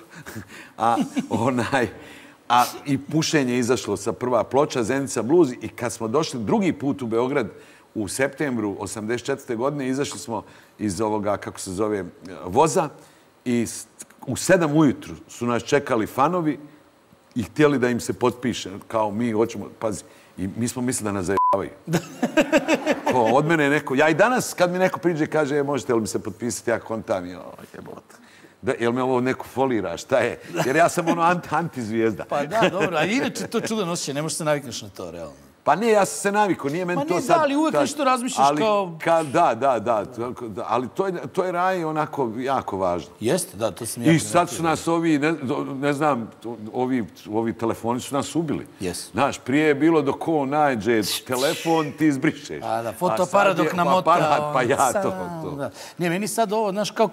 a i pušenje izašlo sa prva ploča, Zenica Blues, i kad smo došli drugi put u Beograd u septembru 1984. godine, izašli smo iz ovoga, kako se zove, voza i u 7 ujutru su nas čekali fanovi i htjeli da im se potpiše, kao mi hoćemo, pazi, i mi smo mislili da nas zajebavaju. Od mene je neko, ja i danas kad mi neko priđe i kaže možete li mi se potpisati, ja kontam, jebota. Jel me ovo neko folira, šta je? Jer ja sam antizvijezda. Pa da, dobro, a inače to čudan osjećaj, ne možeš se navikneš na to, realno. Pa ne, ja sam se navikao, nije meni to sad... Pa ne, da, ali uvek nešto razmišljaš kao... Da, ali to je raj onako jako važno. Jeste, da, to sam jako... I sad su nas ovi, ne znam, ovi telefoni su nas ubili. Jesu. Znaš, prije je bilo dok ko nađe telefon, ti izbrišeš. A da, fotoaparat dok namota... Pa ja to. Ne, meni sad ovo, znaš, kao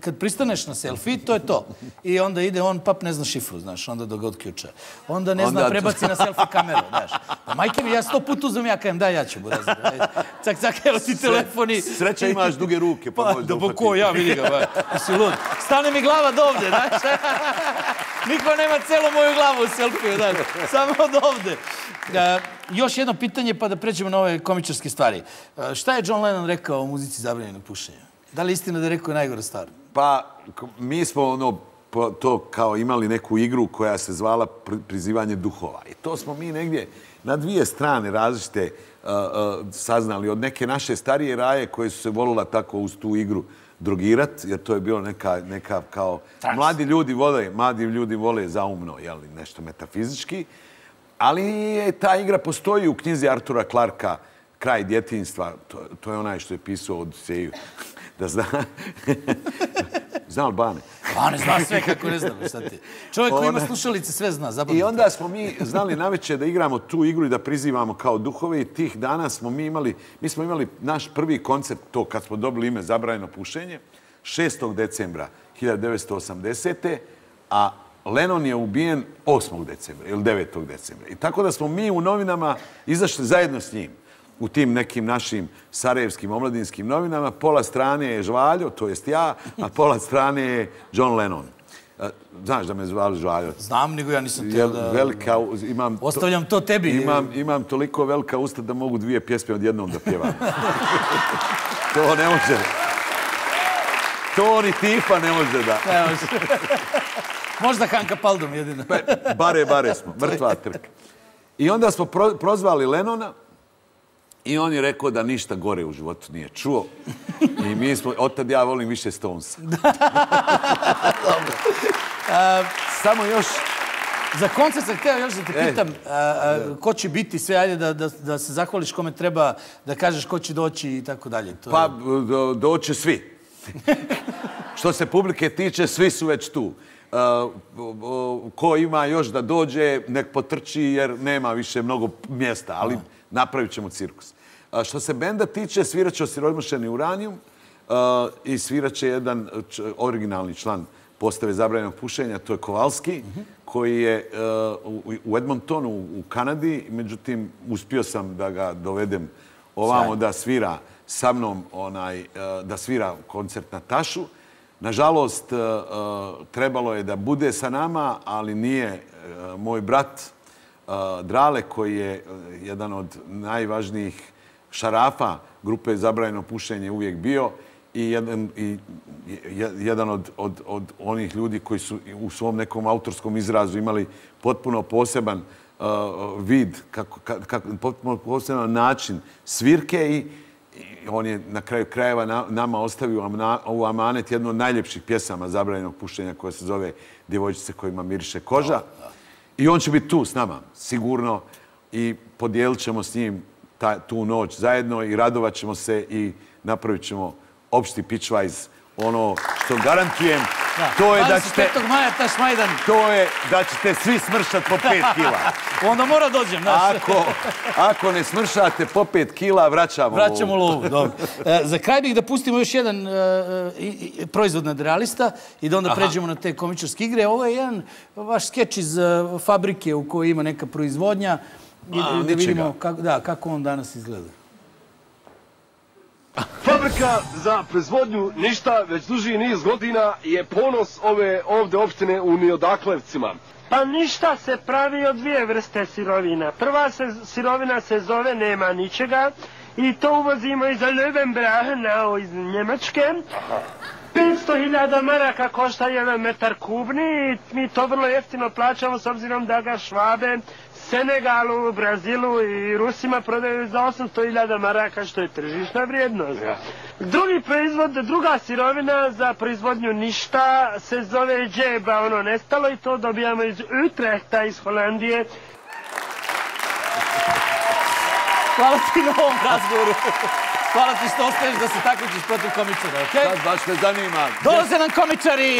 kad pristaneš na selfie, to je to. I onda ide on, pap ne zna šifru, znaš, onda dok ga odključa. Onda ne zna, prebaci na selfie kameru, znaš. Ja 100 puta uzmem, ja kajem, daj, ja ću budem. Cak, evo ti telefoni. Sreća imaš duge ruke, pa možda upati. Da bo ko, ja vidi ga, si lud. Stane mi glava do ovde, znaš. Niko nema celu moju glavu u selfiju, znaš. Samo od ovde. Još jedno pitanje, pa da pređemo na ove komičarske stvari. Šta je John Lennon rekao o muzici zabranjenog pušenja? Da li je istina da je rekao najgore stvar? Pa, mi smo to kao imali neku igru koja se zvala prizivanje duhova. I to smo mi negdje na dvije strane različite saznali od neke naše starije raje koje su se volila tako uz tu igru drogirat, jer to je bilo neka kao... Mladi ljudi vole zaumno, jeli, nešto metafizički. Ali ta igra postoji u knjizi Artura Clarka Kraj djetinjstva. To je onaj što je pisao Odiseju. Da zna... Zna li Bane? Bane zna sve, kako ne znam. Čovjek koji ima slušalice sve zna. I onda smo mi znali naveče da igramo tu igru i da prizivamo kao duhove. I tih dana smo mi imali... Mi smo imali naš prvi koncert, to kad smo dobili ime Zabranjeno pušenje, 6. decembra 1980. A Lennon je ubijen 8. decembra ili 9. decembra. I tako da smo mi u novinama izašli zajedno s njim. U tim nekim našim sarajevskim omladinskim novinama, pola strane je Žvaljo, to jest ja, a pola strane je John Lennon. Znaš da me zvali Žvaljo? Znam, nego ja nisam teo da... Ostavljam to tebi. Imam toliko velika usta da mogu dvije pjesme odjednom da pjevam. To ne može. To ni tipa ne može da... Ne može. Možda Hanka Paldum jedino. Bare smo, mrtva trka. I onda smo prozvali Lennona, i on je rekao da ništa gore u životu nije čuo. I mi smo... Od tad ja volim više Stonesa. Samo još... Za koncert sam htio još da te pitam ko će biti sve, ajde da se zahvališ kome treba, da kažeš ko će doći i tako dalje. Pa, doće svi. Što se publike tiče, svi su već tu. Ko ima još da dođe, nek potrči jer nema više mnogo mjesta, ali... Napravit ćemo cirkus. Što se benda tiče, svirat će Osiromašeni uranijum i svirat će jedan originalni član postave Zabranjenog pušenja, to je Kovalski, koji je u Edmontonu u Kanadi. Međutim, uspio sam da ga dovedem ovamo da svira sa mnom, da svira koncert na Tašu. Nažalost, trebalo je da bude sa nama, ali nije. Moj brat Drale, koji je jedan od najvažnijih šarafa grupe Zabranjeno pušenje uvijek bio i jedan od onih ljudi koji su u svom nekom autorskom izrazu imali potpuno poseban vid, potpuno poseban način svirke i on je na kraju krajeva nama ostavio u amanet jednu od najljepših pjesama Zabranjenog pušenja koja se zove Djevojčice kojima miriše koža. I on će biti tu s nama, sigurno, i podijelit ćemo s njim tu noć zajedno i radovat ćemo se i napravit ćemo opšti pitchwise. Ono što garantujem, to je da ćete... 25. maja Tašmajdan. To je da ćete svi smršati po 5 kila. Onda mora dođem, znaš. Ako ne smršate po 5 kila, vraćamo lovu. Vraćamo lovu, dobro. Za kraj bih da pustimo još jedan proizvod nadrealista i da onda pređemo na te komičarske igre. Ovo je jedan vaš skeč iz fabrike u kojoj ima neka proizvodnja. Da vidimo kako on danas izgleda. Fabrika za proizvodnju ništa već duži niz godina je ponos ove ovde opštine u Nijodaklevcima. Pa ništa se pravi od dvije vrste sirovina. Prva sirovina se zove nema ničega i to uvozimo iz Löwenbrachena iz Njemačke. 500.000 maraka košta 1 metar kubni i mi to vrlo jeftino plaćamo s obzirom da ga Švabe Senegalu, Brazilu i Rusima prodaju za 800.000 maraka, što je tržišna vrijednost. Drugi proizvod, druga sirovina za proizvodnju ništa se zove džeba, ono nestalo i to dobijamo iz Utrehta, iz Holandije. Hvala ti na ovom razgovoru. Hvala ti što ostaješ da se takmičiš protiv komičara, okej? Sad baš me zanima. Dolaze nam komičari!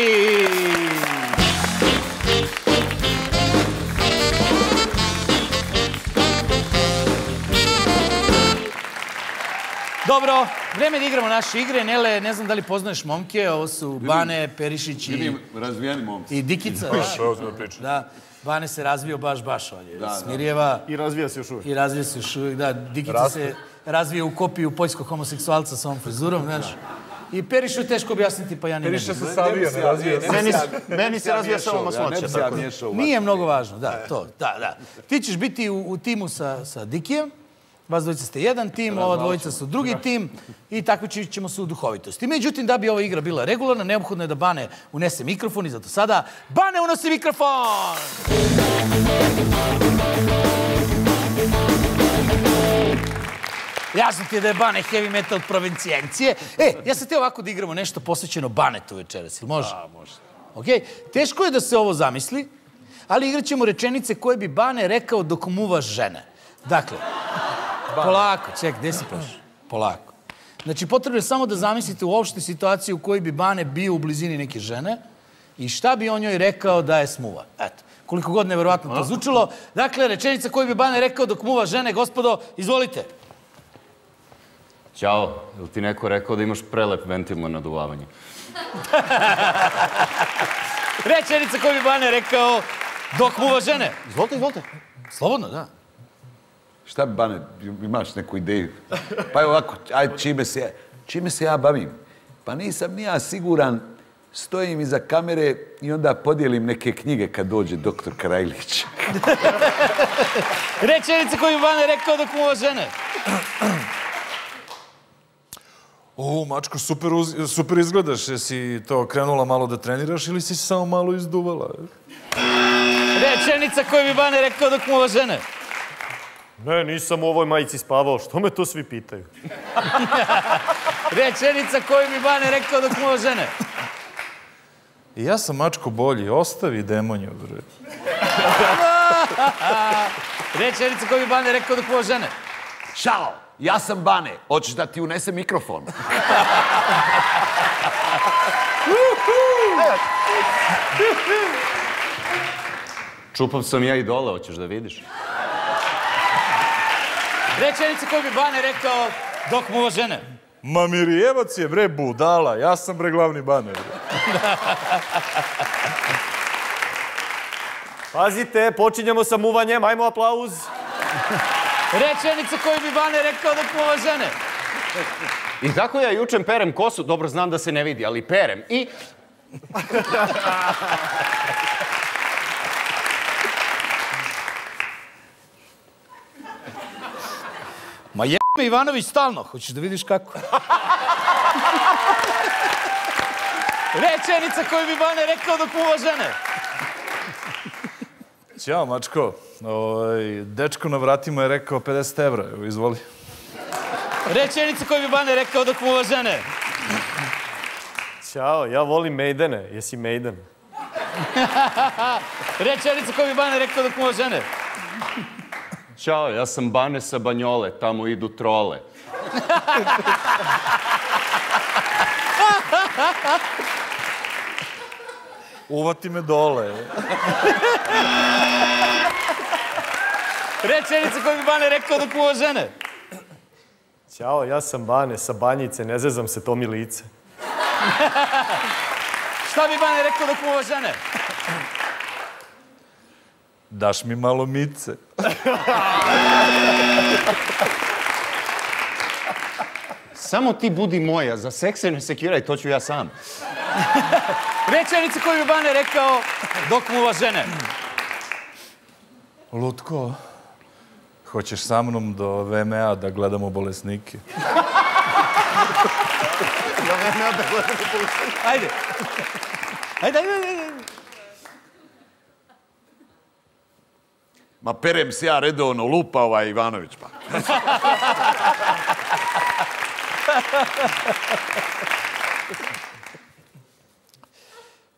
Dobro, vreme da igramo naše igre. Nele, ne znam da li poznaješ momke, ovo su Bane, Perišić i... Vidim, razvijeni momci. I Dikica, da. Bane se razvio baš ovdje. Smirjeva. I razvija se još uvijek. I razvija se još uvijek, da. Dikica se razvija u kopiju poljskog homoseksualca s ovom frizurom, znaš. I Perišu teško objasniti, pa ja ne znam. Periša se savio, ne razvija se. Meni se razvija samo masnoća. Nije mnogo važno, da, to. Ti ćeš biti u timu sa Dikijem. Vas dvojica ste jedan tim, ova dvojica su drugi tim i takmičit ćemo se u duhovitosti. Međutim, da bi ova igra bila regularna, neophodno je da Bane unese mikrofon i zato sada Bane unosi mikrofon! Jasno ti je da je Bane heavy metal provincijencije. E, ja sam te ovako da igramo nešto posvećeno Banetu večeras, ili može? Da, može. Okej, teško je da se ovo zamisli, ali igrat ćemo rečenice koje bi Bane rekao dok muvaš žene. Dakle, polako, ček, gdje si prošao? Polako. Znači, potrebno je samo da zamislite uopšte situaciju u kojoj bi Bane bio u blizini neke žene i šta bi on joj rekao da je smuva. Eto, koliko god nevjerovatno to zvučilo. Dakle, rečenica koju bi Bane rekao dok muva žene, gospodo, izvolite. Ćao, je li ti neko rekao da imaš prelep ventilno naduvavanje? Rečenica koju bi Bane rekao dok muva žene. Izvolite, izvolite. Slobodno, da. Šta bi, Bane, imaš neku ideju? Pa je ovako, ajde, čime se ja bavim? Pa nisam ni ja siguran, stojim iza kamere i onda podijelim neke knjige kad dođe doktor Karajlić. Rečenica koju bi Bane rekao dok muva žene. O, mačko, super izgledaš. Jesi to krenula malo da treniraš ili si samo malo izduvala? Rečenica koju bi Bane rekao dok muva žene. Ne, nisam u ovoj majici spavao. Što me to svi pitaju? Rečenica koju bi Bane rekao dok muva žene. Ja sam, mačko, bolji. Ostavi demonju, bre. Rečenica koju bi Bane rekao dok muva žene. Šao! Ja sam Bane, hoćeš da ti unesem mikrofon? Čupav sam ja i dole, hoćeš da vidiš? Rečenica koju bi Bane rekao dok muva žene. Ma Mirijevac je, bre, budala, ja sam, bre, glavni Bane. Pazite, počinjemo sa muvanjem, ajmo aplauz. Rečenica koju bi Bane rekao dok muva žene. I tako ja jučem perem kosu, dobro znam da se ne vidi, ali perem i... Ma je*** me Ivanović stalno, hoćeš da vidiš kako? Rečenica koju bi Bane rekao dok muva žene. Ćao, mačko. Dečko na vratima je rekao 50 evra. Izvoli. Rečenica koju bi Bane rekao dok muva žene. Ćao, ja volim mejdene. Jesi mejden? Rečenica koju bi Bane rekao dok muva žene. Ćao, ja sam Bane sa Banjole. Tamo idu trole. Uvati me dole. Rečenica koju bi Bane rekao dok muva žene. Ćao, ja sam Bane sa Banjice, ne zezam se, to mi lice. Šta bi Bane rekao dok muva žene? Daš mi malo mice. Samo ti budi moja, za sekse ne sekiraj, to ću ja sam. Rečenica koju bi Bane rekao dok muva žene. Lutko, hoćeš sa mnom do VMA da gledamo bolesnike? Do VMA da gledamo bolesnike? Ajde. Ajde. Ma perem se ja redovno, lupa ovaj Ivanović pa.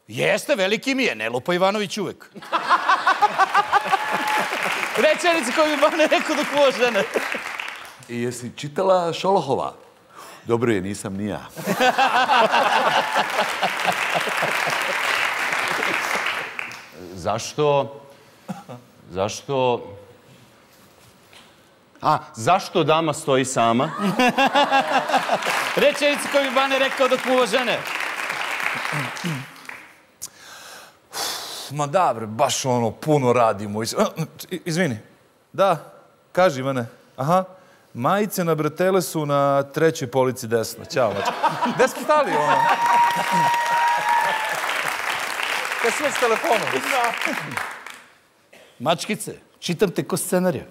Jeste, veliki mi je, ne lupa Ivanović uvek. Rečenica koju bi Bane rekao dok muva žene. I jesi čitala Šolohova? Dobro je, nisam ni ja. Zašto dama stoji sama? Rečenica koju bi Bane rekao dok muva žene. Ma da, bre, baš ono, puno radimo. Izvini. Da, kaži, Ivane. Aha, majice na bretele su na trećoj polici desno. Ćao, mačka. Gde smo stali, ono? Kaj smo s telefonom? Mačkice, čitam te ko scenarija.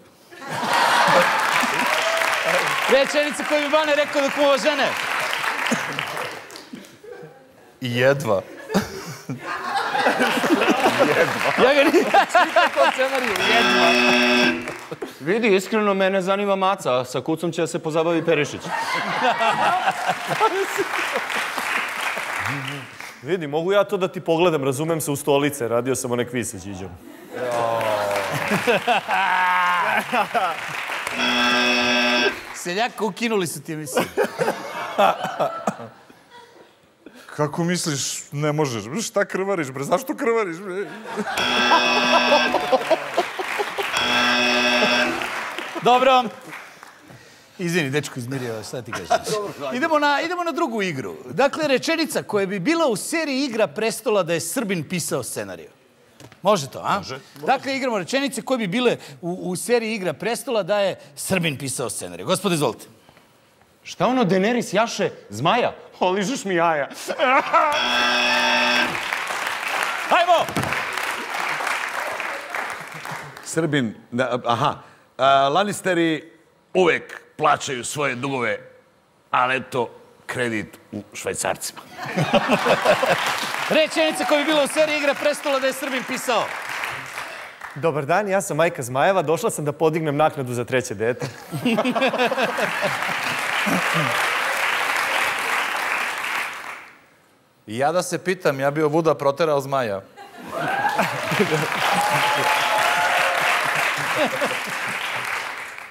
Rečenica koju bi Bane rekao dok mu ovo žene. Jedva. Vidi, iskreno mene zanima maca. Sa kucom će da se pozabavi Perišić. Vidi, mogu ja to da ti pogledam, razumem se u stolice. Radio sam one kvise, Điđom. Seljaka, ukinuli su ti emisiju. Kako misliš, ne možeš? Šta krvariš, bre? Zašto krvariš, bre? Dobro. Izvini, dečko, izmirio, šta ti kažeš? Idemo na drugu igru. Dakle, rečenica koja bi bila u seriji Igra prestola da je Srbin pisao scenariju. Može to, a? Može. Dakle, igramo rečenice koje bi bile u seriji Igra prestola da je Srbin pisao scenariju. Gospode, izvolite. Šta ono Daenerys jaše zmaja? Oližeš mi jaja. Hajmo! Srbin, aha. Lannisteri uvek plaćaju svoje dugove, ali eto, kredit u švajcarcima. Rečenica koja bi bila u seriji Igra prestola da je Srbin pisao. Dobar dan, ja sam majka zmajeva. Došla sam da podignem naknadu za treće dete. I ja da se pitam, ja bi ovuda proterao zmaja.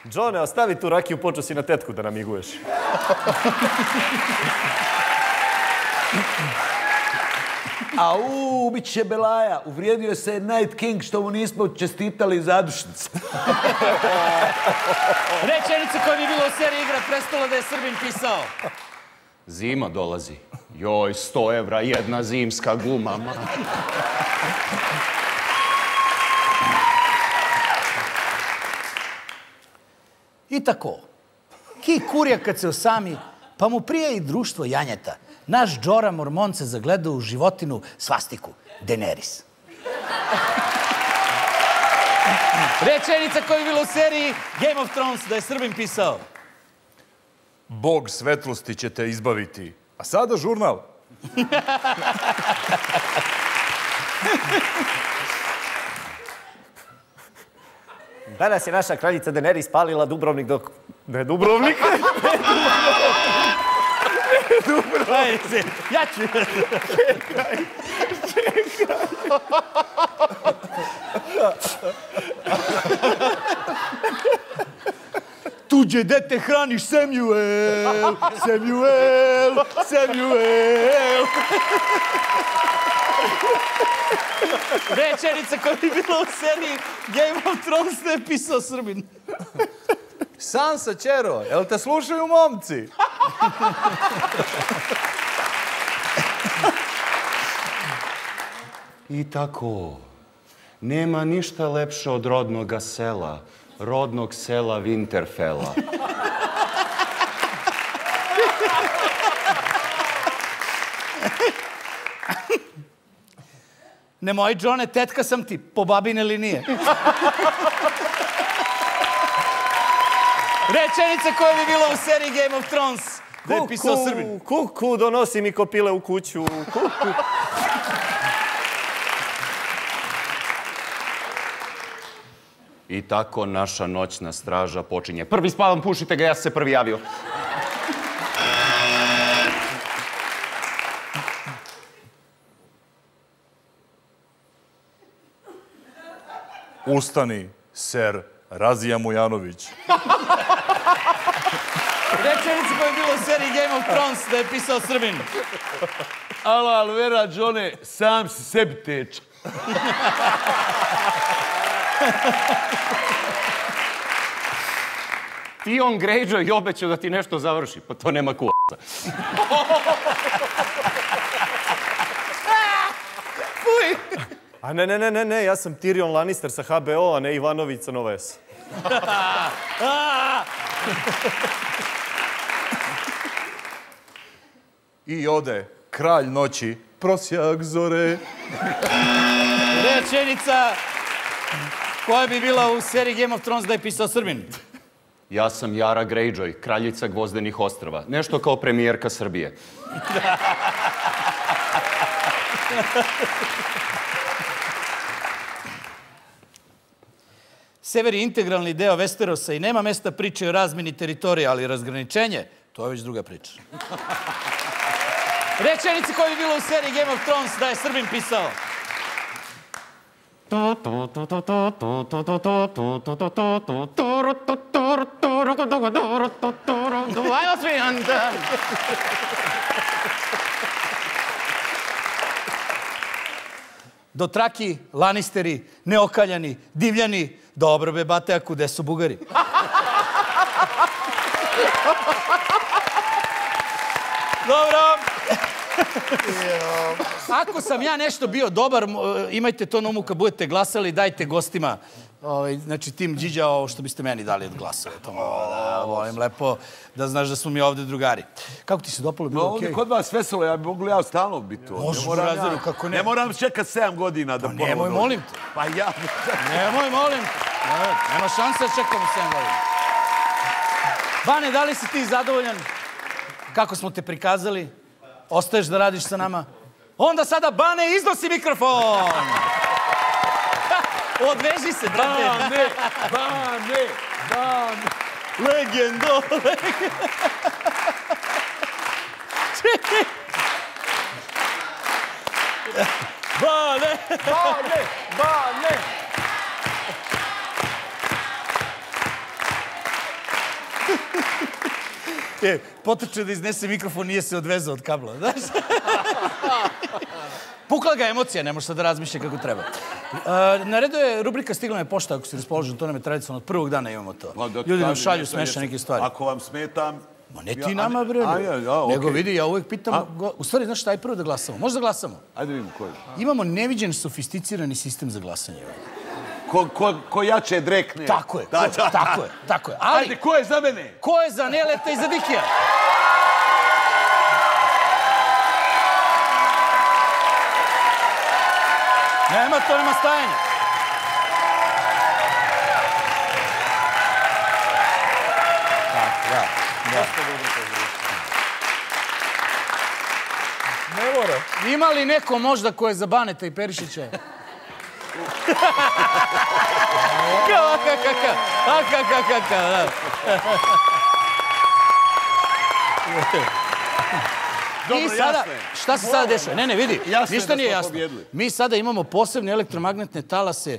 Džone, ostavi tu rakiju, počeo si na tetku da namiguješ. Au, bit će belaja. Uvrijedio se Night King što mu nismo čestitali zadušnice. Rečenica koja bi bila u seriji Igra prestola da je Srbin pisao. Zima dolazi. Joj, 100 evra, jedna zimska guma. I tako. Ki kurja kad se osami, pa mu prije i društvo janjeta. Naš Džora Mormon se zagleda u životinu svastiku, Daenerys. Rečenica koja je bila u seriji Game of Thrones da je Srbin pisao. Bog svetlosti će te izbaviti. A sada žurnal. Danas je naša kraljica Daenerys palila Dubrovnik dok... Ne Dubrovnik? Dubrovnik. Ja ću... Čekaj. Tuđe dete hraniš, Samuel. Rečenica koja bi bila u seriji Game of Thrones da je pisao Srbin. Sansa, čero, jel te slušaju momci? I tako, nema ništa lepše od rodnoga sela, rodnog sela Winterfella. Nemoj, Džone, tetka sam ti, po babine linije. Rečenica koja bi bila u seriji Game of Thrones da je pisao Srbin. Kuku, donosi mi kopile u kuću. Kuku. I tako naša noćna straža počinje. Prvi spavam, pušite ga, ja sam se prvi javio. Ustani, ser Razija Mujanović. Rečenica koja je bila u seriji Game of Thrones da je pisao Srbin. Alo, Alvera, Džone, sam si sebi teča. Ti on Greyjoy i obećao da ti nešto završi, pa to nema k***a. Fuj! A ne, ja sam Tyrion Lannister sa HBO, a ne Ivanović sa Nova S. I ode kralj noći, prosjak zore. Rečenica koja bi bila u seriji Game of Thrones da je pisao Srbin. Ja sam Yara Greyjoy, kraljica Gvozdenih ostrava. Nešto kao premijerka Srbije. Sever je integralni deo Westerosa i nema mesta priče o razmini teritorija, ali razgraničenje, to je već druga priča. Rečenice koje bi bilo u seriji Game of Thrones da je Srbin pisao. Ajmo svi! Dotraki, Lannisteri, neokaljani, divljani, dobro be bate, a kude su Bugari? Dobro! Ako sam ja nešto bio dobar, imajte to na umu kad budete glasali i dajte gostima, znači tim Điđa, ovo što biste meni dali od glasove. Volim lepo da znaš da smo mi ovde drugari. Kako ti se dopalo? Bilo okej? Ovdje kod vas veselo, ja bi mogu ja stalno biti ovdje. Možemo razredu, kako ne? Ne moram čekat 7 godina da ponovno... Nemoj, molim te. Pa ja... Nemoj, molim te. Nema šansa da čekamo 7 godina. Bane, da li si ti zadovoljan kako smo te prikazali? Ostaješ da radiš sa nama? Onda sada, Bane, iznosi mikrofon! Odveži se, brate! Bane! Bane! Bane! Legendo! Čekaj! Bane! Bane! Bane! Potrčio da iznese mikrofon, nije se odvezao od kabla, znaš? Pukla ga emocija, ne može sad da razmišlja kako treba. Na redu je rubrika Stigla me pošta, ako si raspoložen, to nam je tradicionalno, od prvog dana imamo to. Ljudi nam šalju smešne neke stvari. Ako vam smetam... Ma ne ti nama, bre, nego vidi, ja uvijek pitam... U stvari, znaš šta je prvo da glasamo? Možda glasamo? Ajde vidimo koji. Imamo neviđen sofisticirani sistem za glasanje. Ko jače drekne. Tako je, tako je. Ajde, ko je za mene? Ko je za Neleta i za Dikija? Nema to, nema stajanja. Ne mora. Ima li neko možda ko je za Baneta i Perišića? Šta se sada dešava? Ne, ne, vidi, ništa nije jasno. Mi sada imamo posebne elektromagnetne talase,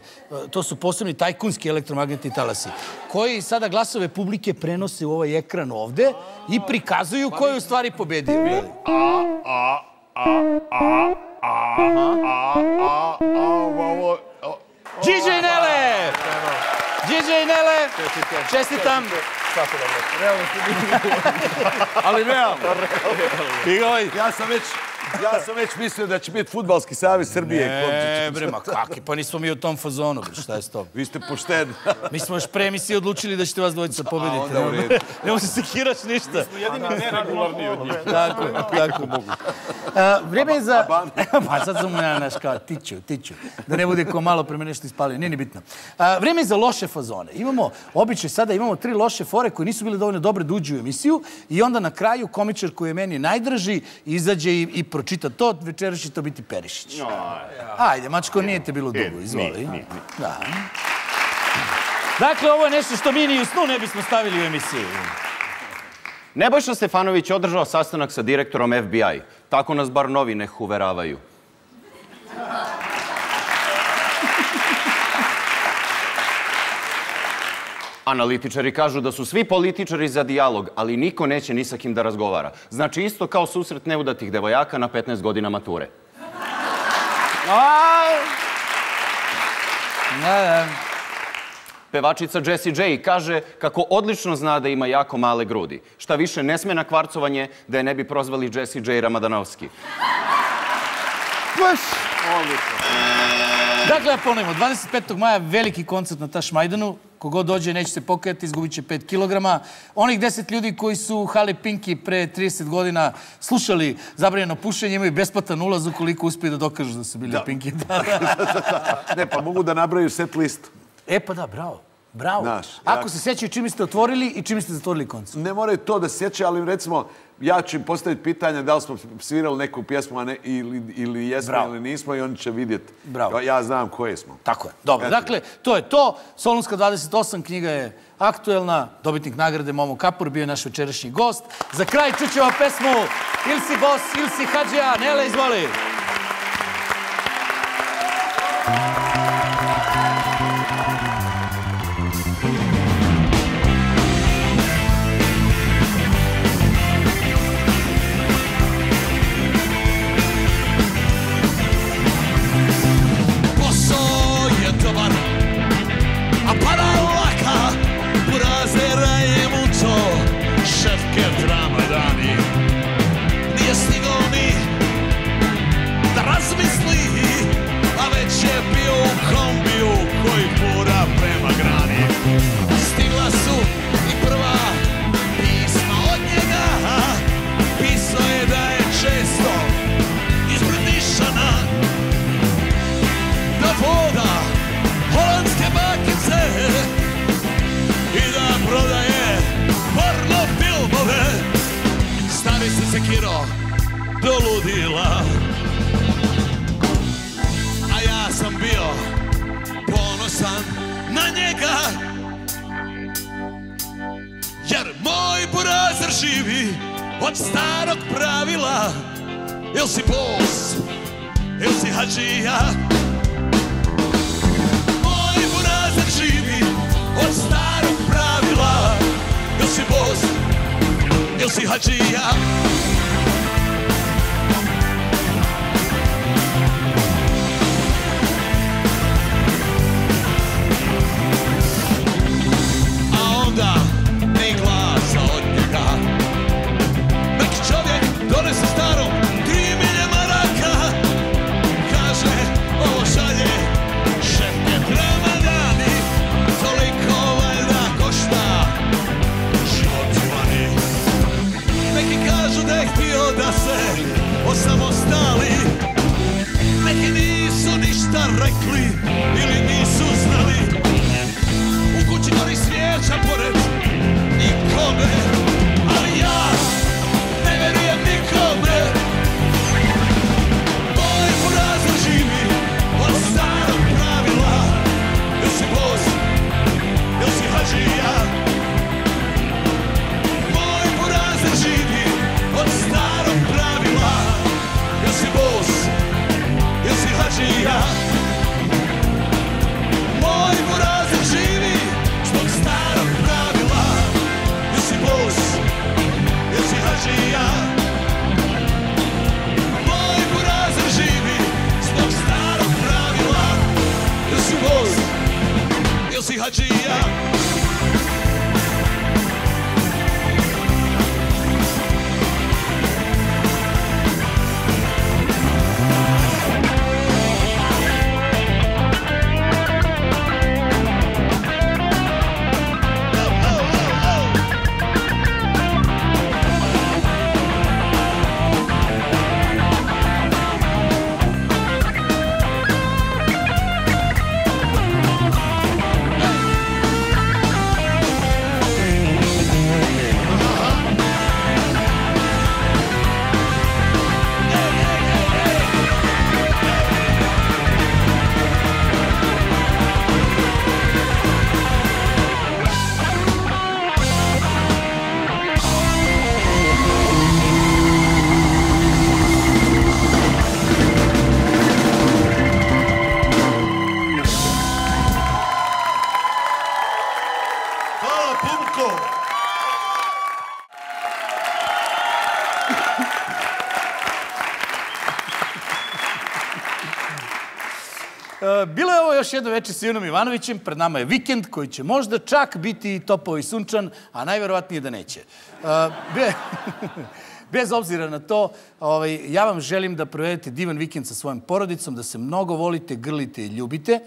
to su posebni tajkunski elektromagnetni talasi, koji sada glasove publike prenose u ovaj ekran ovde i prikazuju ko je u stvari pobedio. Điđe i Nele! Điđe i Nele! Čestitam! Ali realno. Ja sam već mislio da će biti Fudbalski savez Srbije. Ne, bre, ma kaki, pa nismo mi u tom fazonu, šta je s tom? Vi ste pošteni. Mi smo još premisi odlučili da ćete vas dvojica pobediti. Ne možete se sekiraš ništa. Mi smo jedini neregularni od njih. Tako je, tako mogu. Vreme je za... Pa sad sam mu ja naš kao, tiću. Da ne bude ko malo pre me nešto ispalio, nije ni bitno. Vreme je za loše fazone. Imamo, običaj sada, imamo 3 loše fore koje nisu bile dovoljno dobre da uđu u emisiju i onda na kraju komičar koji je meni najdraži izađe i pročita to, večera će to biti Perišić. Ajde, mačko, nije te bilo dugo, izvoli. Dakle, ovo je nešto što mi ni u snu ne bismo stavili u emisiju. Nebojša Stefanović održao sastanak sa direktorom FBI. Tako nas bar novine uveravaju. Analitičari kažu da su svi političari za dijalog, ali niko neće ni sa kim da razgovara. Znači isto kao susret neudatih devojaka na 15 godina mature. Pevačica Jessie J kaže kako odlično zna da ima jako male grudi. Šta više, ne sme na kvarcovanje da je ne bi prozvali Jessie J Ramadanovski. Dakle, ponovimo, 25. maja veliki koncert na Tašmajdanu. Kogod dođe, neće se pokajati, izgubit će 5 kilograma. Onih 10 ljudi koji su u hali Pinki pre 30 godina slušali Zabranjeno pušenje, imaju besplatan ulaz ukoliko uspiju da dokažu da su bili Pinki. Ne, pa mogu da nabraju set list. E, pa da, bravo. Bravo. Ako se sjećaju čime ste otvorili i čime ste zatvorili koncert. Ne moraju to da sjećaju, ali recimo, ja ću im postaviti pitanje da li smo svirali neku pjesmu ili jesmo ili nismo i oni će vidjeti. Ja znam koje smo. Tako je. Dobro, dakle, to je to. Solunska 28 knjiga je aktuelna. Dobitnik nagrade Momo Kapor bio je naš večerašnji gost. Za kraj čućemo pesmu Ili si bos, ili si hadžija. Nele, izvoli. Još jedno večer s Ivanom Ivanovićem, pred nama je vikend koji će možda čak biti topao i sunčan, a najverovatnije da neće. Bez obzira na to, ja vam želim da provedete divan vikend sa svojom porodicom, da se mnogo volite, grlite i ljubite,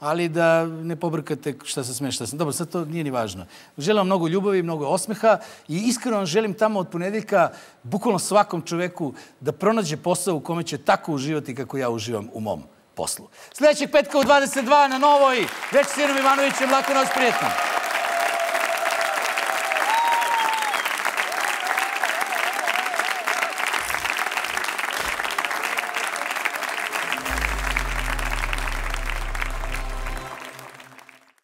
ali da ne pobrkate šta se smeš, šta sam. Dobro, sad to nije ni važno. Želim vam mnogo ljubavi, mnogo osmeha i iskreno vam želim tamo od ponedeljka bukvalno svakom čoveku da pronađe posao u kome će tako uživati kako ja uživam u mom. poslu. Sljedećeg petka u 22 na Novoj. Večer s Ivanom Ivanovićem, lako nas prijatno.